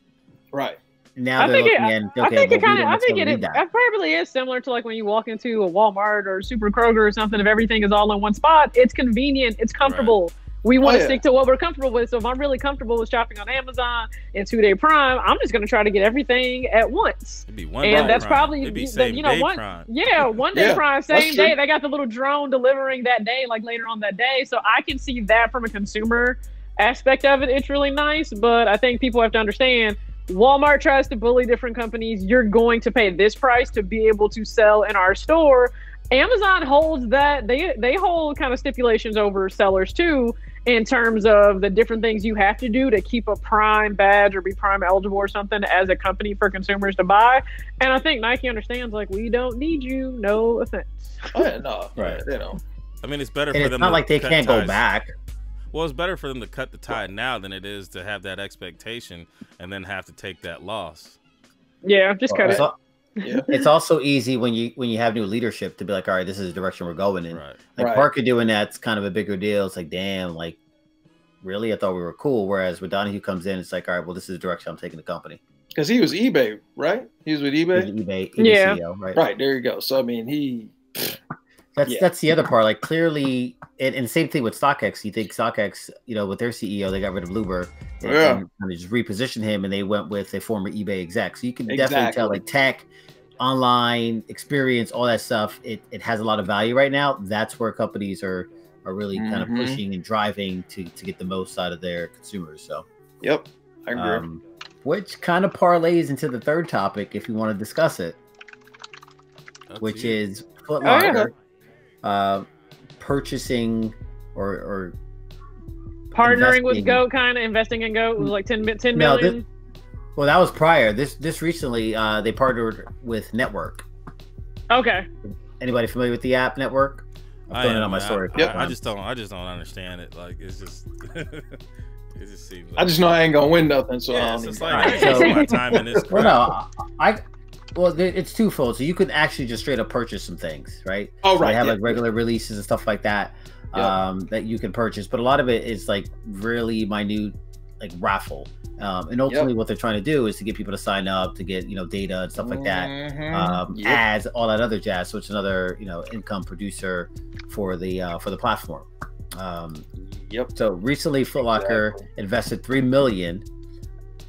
Right. Now they're looking at. I think it probably is similar to like when you walk into a Walmart or Super Kroger or something. If everything is all in one spot, it's convenient, it's comfortable. We want to stick to what we're comfortable with. So if I'm really comfortable with shopping on Amazon and 2-day Prime, I'm just going to try to get everything at once. It'd be one and that's Prime. Probably the, you know, one Prime. Yeah, one day Prime, same day. They got the little drone delivering that day, like later on that day. So I can see that from a consumer aspect of it. It's really nice, but I think people have to understand Walmart tries to bully different companies. You're going to pay this price to be able to sell in our store. Amazon holds that they hold kind of stipulations over sellers too, in terms of the different things you have to do to keep a Prime badge or be Prime eligible or something as a company for consumers to buy. And I think Nike understands, like, we don't need you. No offense. Oh, yeah, no, right. You know, I mean, it's better for them. It's not like they can't go back. Well, it's better for them to cut the tie now than it is to have that expectation and then have to take that loss. Yeah, just cut it. Yeah. It's also easy when you have new leadership to be like, all right, this is the direction we're going in. Right. Like Parker doing that's kind of a bigger deal. It's like, damn, like really, I thought we were cool. Whereas when Donahue comes in, it's like, all right, well, this is the direction I'm taking the company. Because he was eBay, right? He was with eBay. He was eBay, yeah, CEO, right? Right. There you go. So I mean, that's the other part. Like clearly, and same thing with StockX. You think StockX, you know, with their CEO, they got rid of Luber and kind of just repositioned him, and they went with a former eBay exec. So you can definitely tell, like tech, online experience, all that stuff. It has a lot of value right now. That's where companies are really kind of pushing and driving to get the most out of their consumers. So yep, I agree. Which kind of parlays into the third topic if you want to discuss it, which is Foot Locker. Purchasing or partnering with GOAT, kind of investing in GOAT. It was like 10 million. Well, that was prior. This recently they partnered with Network. Okay. Anybody familiar with the app Network? I'm throwing it on my story. I just don't understand it. Like it's just it just seems like I just know I ain't gonna win nothing. So yeah, it's like right, so, my time in this crap. Well, no, well, it's twofold. So you could actually just straight up purchase some things, right? Oh, right. So they have like regular releases and stuff like that that you can purchase. But a lot of it is like really minute, like raffle. And ultimately what they're trying to do is to get people to sign up, to get, you know, data and stuff like that, ads, all that other jazz. So it's another, you know, income producer for the platform. So recently Foot Locker invested $3 million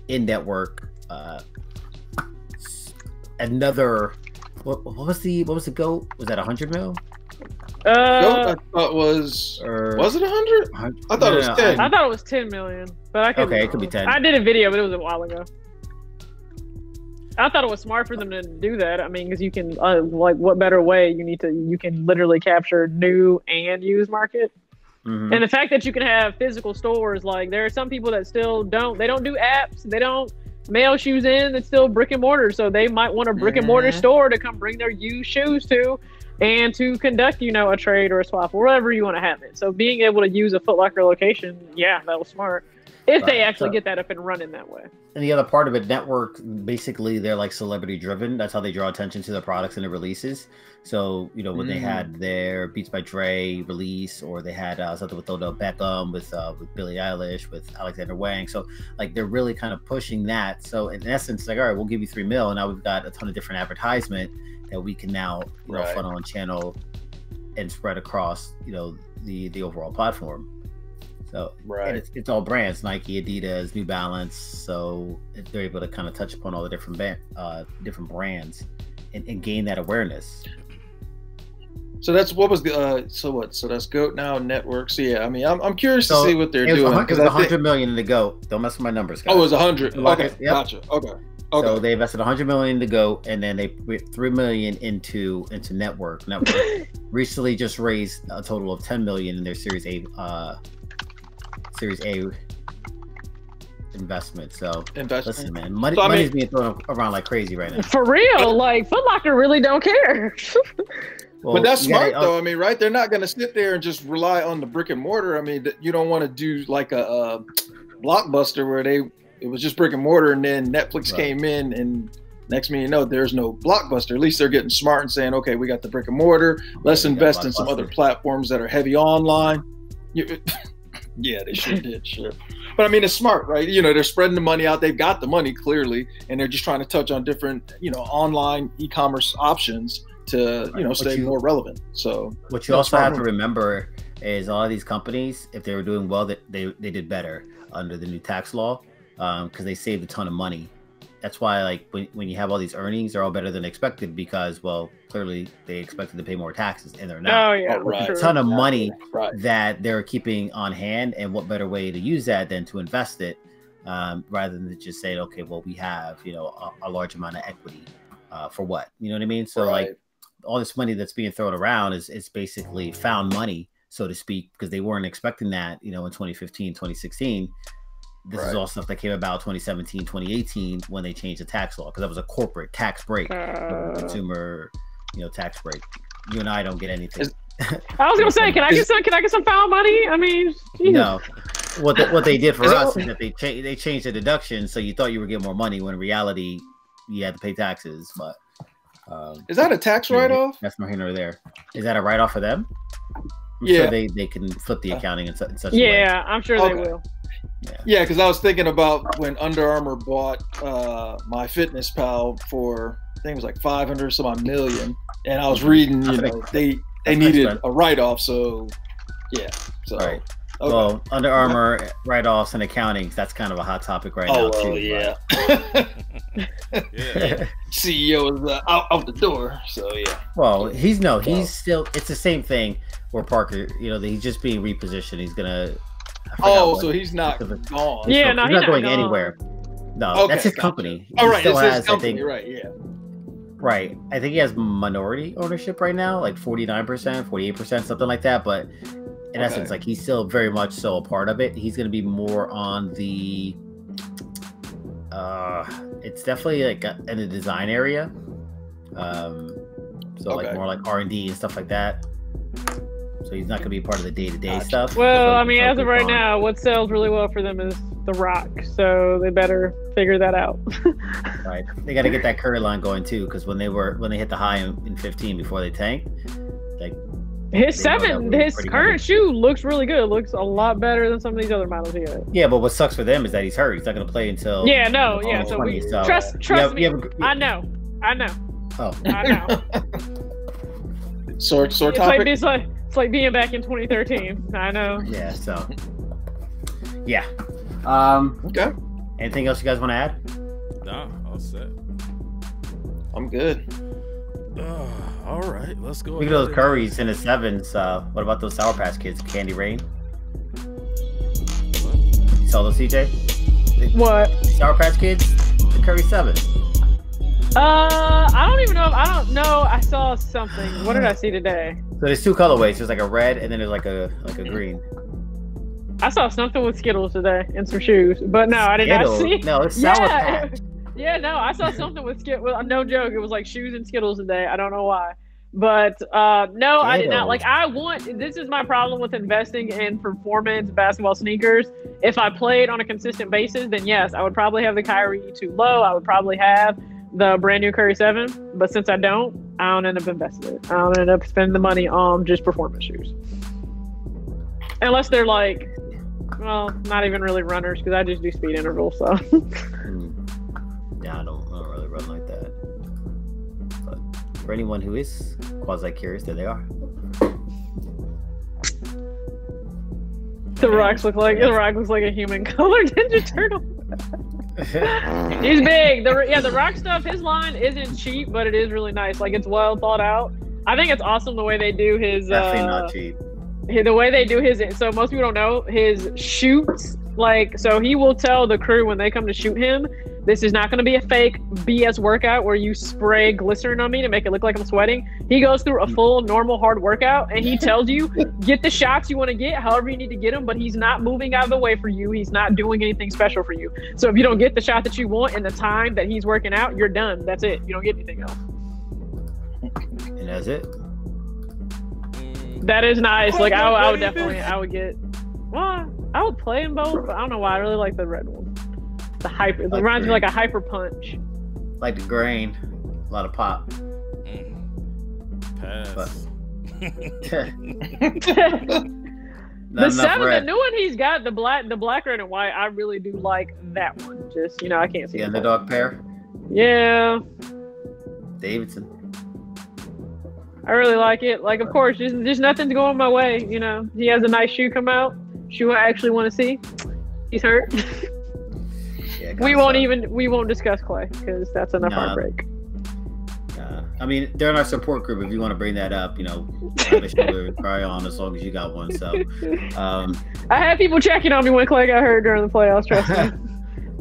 in Network. Another, what was the GOAT? Was that 100 mil? GOAT, I thought was it 100? I thought it was 10. I thought it was 10 million, but I could it could be 10. I did a video, but it was a while ago. I thought it was smart for them to do that. I mean, because you can like, what better way? You can literally capture new and used market. And the fact that you can have physical stores, like there are some people that still don't do apps, they don't mail shoes in, it's still brick and mortar. So they might want a brick and mortar store to come bring their used shoes to and to conduct, you know, a trade or a swap or whatever you want to have it. So being able to use a Foot Locker location, yeah, that was smart. If they actually get that up and running that way. And the other part of it, Network, basically they're like celebrity driven. That's how they draw attention to their products and their releases. So, you know, when they had their Beats by Dre release, or they had something with Odell Beckham, with Billie Eilish, with Alexander Wang. So like, they're really kind of pushing that. So in essence, like, all right, we'll give you $3 million. And now we've got a ton of different advertisement that we can now, you know, funnel and channel and spread across, you know, the overall platform. So and it's all brands, Nike, Adidas, New Balance. So they're able to kind of touch upon all the different brands and gain that awareness. So that's what was the so that's GOAT now, Network. So yeah, I mean, I'm curious to see what they're doing. It was 100 million in the GOAT. Don't mess with my numbers, guys. Oh, it was 100. Okay, gotcha. Okay. So they invested 100 million to GOAT, and then they put 3 million into Network. Network recently just raised a total of 10 million in their Series A investment. So listen, man, money's being thrown around like crazy right now. For real, like Foot Locker really don't care. Well, but that's smart though. I mean, right? They're not going to sit there and just rely on the brick and mortar. I mean, you don't want to do like a Blockbuster where it was just brick and mortar, and then Netflix came in and. Next thing you know, there's no Blockbuster. At least they're getting smart and saying, okay, we got the brick and mortar. Let's invest in some other platforms that are heavy online. Yeah, they sure did, sure. But I mean, it's smart, right? You know, they're spreading the money out. They've got the money clearly, and they're just trying to touch on different, you know, online e-commerce options to, you know, stay more relevant. So what you also have to remember is a lot of these companies, if they were doing well, that they did better under the new tax law, because they saved a ton of money. That's why, like, when you have all these earnings, they're all better than expected because, well, clearly they expected to pay more taxes and they're not. Oh, yeah, right. A ton of money that they're keeping on hand, and what better way to use that than to invest it, rather than just saying, okay, well, we have, you know, a large amount of equity for what? You know what I mean? So, like, all this money that's being thrown around is basically found money, so to speak, because they weren't expecting that, you know, in 2015, 2016. This is all stuff that came about 2017, 2018 when they changed the tax law, because that was a corporate tax break, consumer, you know, tax break. You and I don't get anything. I was gonna say, can I get some found money? I mean, geez. No. What they did for us is that they changed the deduction, so you thought you were getting more money when in reality you had to pay taxes. But is that a tax write-off? That's not here nor there. Is that a write-off for them? I'm sure they can flip the accounting in such a way. Yeah, I'm sure they will. Yeah, because I was thinking about when Under Armour bought my Fitness Pal for, I think it was like 500 some odd million, and I was reading, you know, they needed a write-off, so yeah. So well, Under Armour write-offs and accounting—that's kind of a hot topic right now. Oh yeah. CEO is out the door, so yeah. Well, he's still. It's the same thing where Parker, you know, he's just being repositioned. He's gonna. Oh, so he's not gone. Yeah, no, he's not going anywhere. No, that's his company. All right, that's his company. You're right. Yeah. Right. I think he has minority ownership right now, like 49%, 48%, something like that. But in essence, like, he's still very much so a part of it. He's going to be more on the. It's definitely like in the design area. So like more like R&D and stuff like that. So he's not going to be part of the day-to-day stuff. Well, I mean, as of right now, what sells really well for them is The Rock. So they better figure that out. Right. They got to get that Curry line going too, because when they hit the high in 15 before they tanked, like his current shoe looks really good. It looks a lot better than some of these other models here. Yeah, but what sucks for them is that he's hurt. He's not going to play until So we trust me. I know. Oh, I know. Sort topic. It's like being back in 2013. I know. Yeah. So. Yeah. Okay. Anything else you guys want to add? Nah, all set. I'm good. All right, let's go. Look at those Curries and the sevens. What about those Sour Patch Kids? Candy Rain. What? You saw those, CJ? What? Sour Patch Kids. The Curry 7. I don't know. I saw something. What did I see today? So there's two colorways. There's like a red, and then there's like a green. I saw something with Skittles today and some shoes, but no, I did not see. No, it's Sour Patch. Yeah, no, I saw something with Skittles. No joke, it was like shoes and Skittles today. I don't know why, but no, I did not. Like, this is my problem with investing in performance basketball sneakers. If I played on a consistent basis, then yes, I would probably have the Kyrie too low. I would probably have the brand new Curry 7, but since I don't end up investing it. I don't end up spending the money on just performance shoes. Unless they're like, well, not even really runners, because I just do speed intervals, so. Yeah, I don't really run like that. But for anyone who is quasi-curious, there they are. The Rock looks like a human-colored Ninja Turtle. He's big. The Rock stuff, his line isn't cheap, but it is really nice. Like, it's well thought out. I think it's awesome the way they do his. Definitely not cheap. The way they do his, so most people don't know his shoots, like, so he will tell the crew when they come to shoot him, this is not going to be a fake BS workout where you spray glycerin on me to make it look like I'm sweating. He goes through a full normal hard workout and he tells you, get the shots you want to get however you need to get them, but he's not moving out of the way for you, he's not doing anything special for you. So if you don't get the shot that you want in the time that he's working out, you're done. That's it. You don't get anything else. And that's it. That is nice. Like, I would definitely, I would get, well, I would play in both, but I don't know why. I really like the red one. The hyper, it reminds me like a hyper punch. Like the grain. A lot of pop. Pass. But, the new one he's got, the black, red, and white, I really do like that one. Just, you know, I can't see it. The underdog pair? Yeah. Davidson. I really like it. Like, of course, there's nothing going my way, you know. He has a nice shoe come out, shoe I actually want to see. He's hurt. Yeah, we won't discuss Clay because that's enough heartbreak. I mean, they're in our support group. If you want to bring that up, you know, I'm sure we'll cry on as long as you got one. So, I had people checking on me when Clay got hurt during the playoffs. Trust me,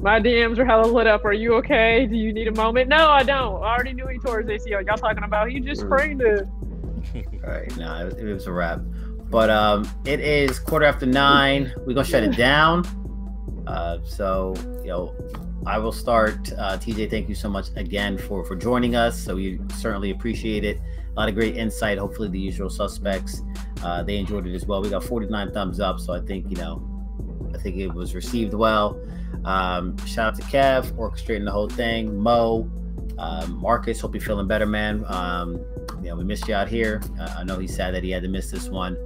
my DMs were hella lit up. Are you okay? Do you need a moment? No, I don't. I already knew he tore his ACL. Y'all talking about he just sprained it. All right, no, it was a wrap. But it is 9:15. We're gonna shut it down. So, you know, I will start. TJ, thank you so much again for joining us. So we certainly appreciate it. A lot of great insight. Hopefully the usual suspects, they enjoyed it as well. We got 49 thumbs up. So I think, you know, I think it was received well. Shout out to Kev, orchestrating the whole thing. Mo, Marcus, hope you're feeling better, man. You know, we missed you out here. I know he's sad that he had to miss this one.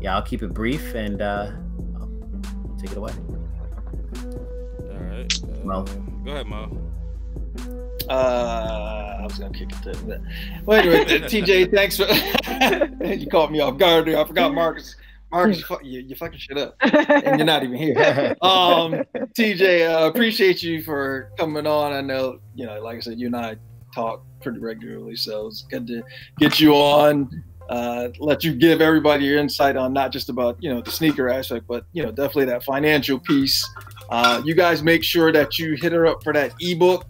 Yeah, I'll keep it brief and I'll take it away. Mo. Go ahead, Mo. I was gonna kick it to that. Well, anyway, TJ, thanks for you caught me off guard, dude. I forgot Marcus. Marcus, you fucking shit up, and you're not even here. TJ, appreciate you for coming on. I know, you know, like I said, you and I talk pretty regularly, so it's good to get you on. Let you give everybody your insight on not just about, you know, the sneaker aspect, but, you know, definitely that financial piece. You guys make sure that you hit her up for that ebook.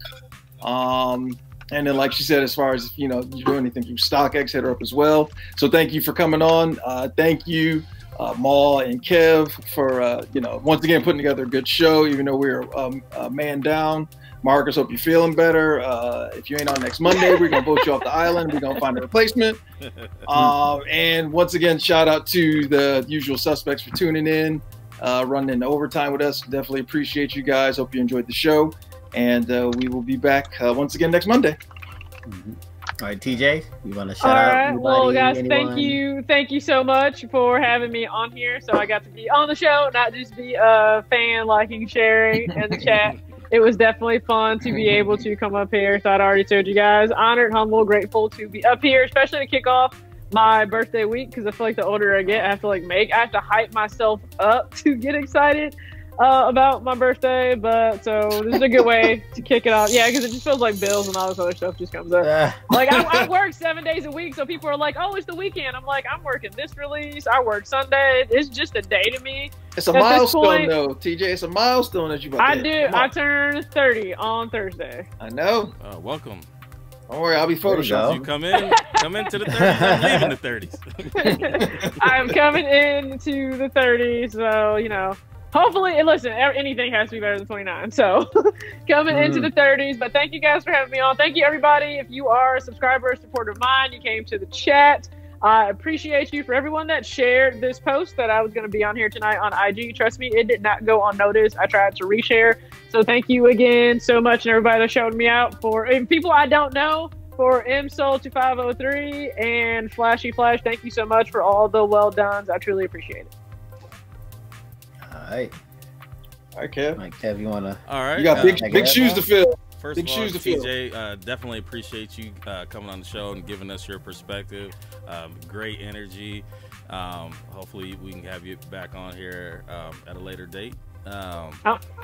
And then, like she said, as far as, you know, you do anything from StockX, hit her up as well. So thank you for coming on. Thank you, Maul and Kev, for, you know, once again, putting together a good show, even though we're a man down. Marcus, hope you're feeling better. If you ain't on next Monday, we're going to vote you off the island. We're going to find a replacement. And once again, shout out to the usual suspects for tuning in. Running into overtime with us. Definitely appreciate you guys. Hope you enjoyed the show, and we will be back once again next Monday. Mm-hmm. All right, TJ, you want to shout out? All right, well, guys, thank you so much for having me on here. So I got to be on the show, not just be a fan, liking, sharing, and the chat. It was definitely fun to be able to come up here. So I'd already told you guys, honored, humble, grateful to be up here, especially to kick off my birthday week, because I feel like the older I get, I have to hype myself up to get excited about my birthday. But so this is a good way to kick it off. Yeah, because it just feels like bills and all this other stuff just comes up. Like I work 7 days a week, so people are like, "Oh, it's the weekend." I'm like, "I'm working this release. I work Sunday. It's just a day to me." It's a milestone, though, TJ. It's a milestone that you. I do. I turn 30 on Thursday. I know. Welcome. Don't worry, I'll be photoshopped. You come in to the 30s. I'm leaving the 30s. I'm coming into the 30s, so, you know, hopefully, and listen, anything has to be better than 29. So coming into the 30s. But thank you guys for having me on. Thank you, everybody. If you are a subscriber, a supporter of mine, you came to the chat. I appreciate you for everyone that shared this post that I was going to be on here tonight on IG. Trust me, it did not go unnoticed. I tried to reshare. So thank you again so much, and everybody that showed me out for, and people I don't know, for MSoul2503 and Flashy Flash. Thank you so much for all the well dones. I truly appreciate it. All right. All right, Kev. All right, Kev, you want to? All right. You got big shoes to fill. First of all, TJ, definitely appreciate you coming on the show and giving us your perspective. Great energy. Hopefully we can have you back on here at a later date. I'm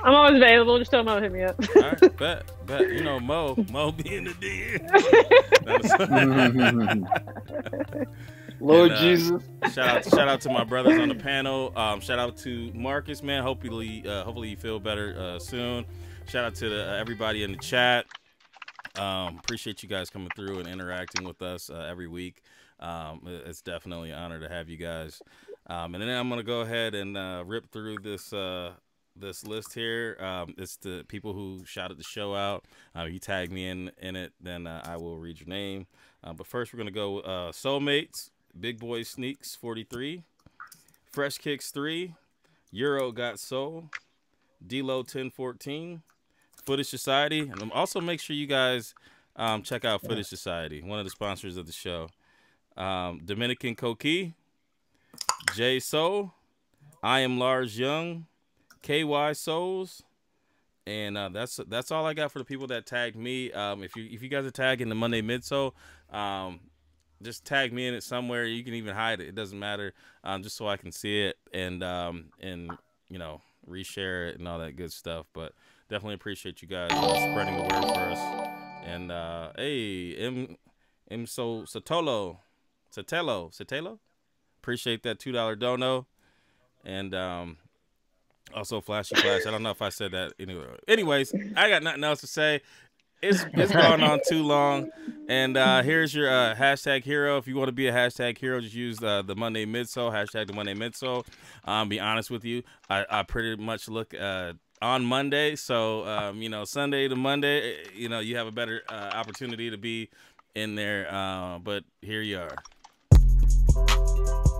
always available. Just tell Mo hit me up. All right, bet. You know, Mo being the DM. Lord and, Jesus. Shout out to my brothers on the panel. Shout out to Marcus, man. Hopefully you feel better soon. Shout out to everybody in the chat. Appreciate you guys coming through and interacting with us every week. It's definitely an honor to have you guys. And then I'm going to go ahead and rip through this this list here. It's the people who shouted the show out. You tag me in it, then I will read your name. But first, we're going to go Soulmates, Big Boy Sneaks 43, Fresh Kicks 3, Euro Got Soul, D-Lo 1014, Footage Society. And also make sure you guys check out Footage Society, one of the sponsors of the show. Dominican Coqui, J Soul, I Am Lars Young, KY Souls, And that's all I got for the people that tagged me. If you guys are tagging the Monday Midsole, just tag me in it somewhere. You can even hide it; it doesn't matter. Just so I can see it and you know, reshare it and all that good stuff. But definitely appreciate you guys spreading the word for us. And hey, Sotelo, appreciate that $2 dono. And also Flashy Flash. I don't know if I said that anyway. Anyways, I got nothing else to say. It's gone on too long. And here's your hashtag hero. If you want to be a hashtag hero, just use the Monday Midsole, hashtag the Monday Midsole. Be honest with you, I pretty much look on Monday. So, you know, Sunday to Monday, you know, you have a better opportunity to be in there. But here you are.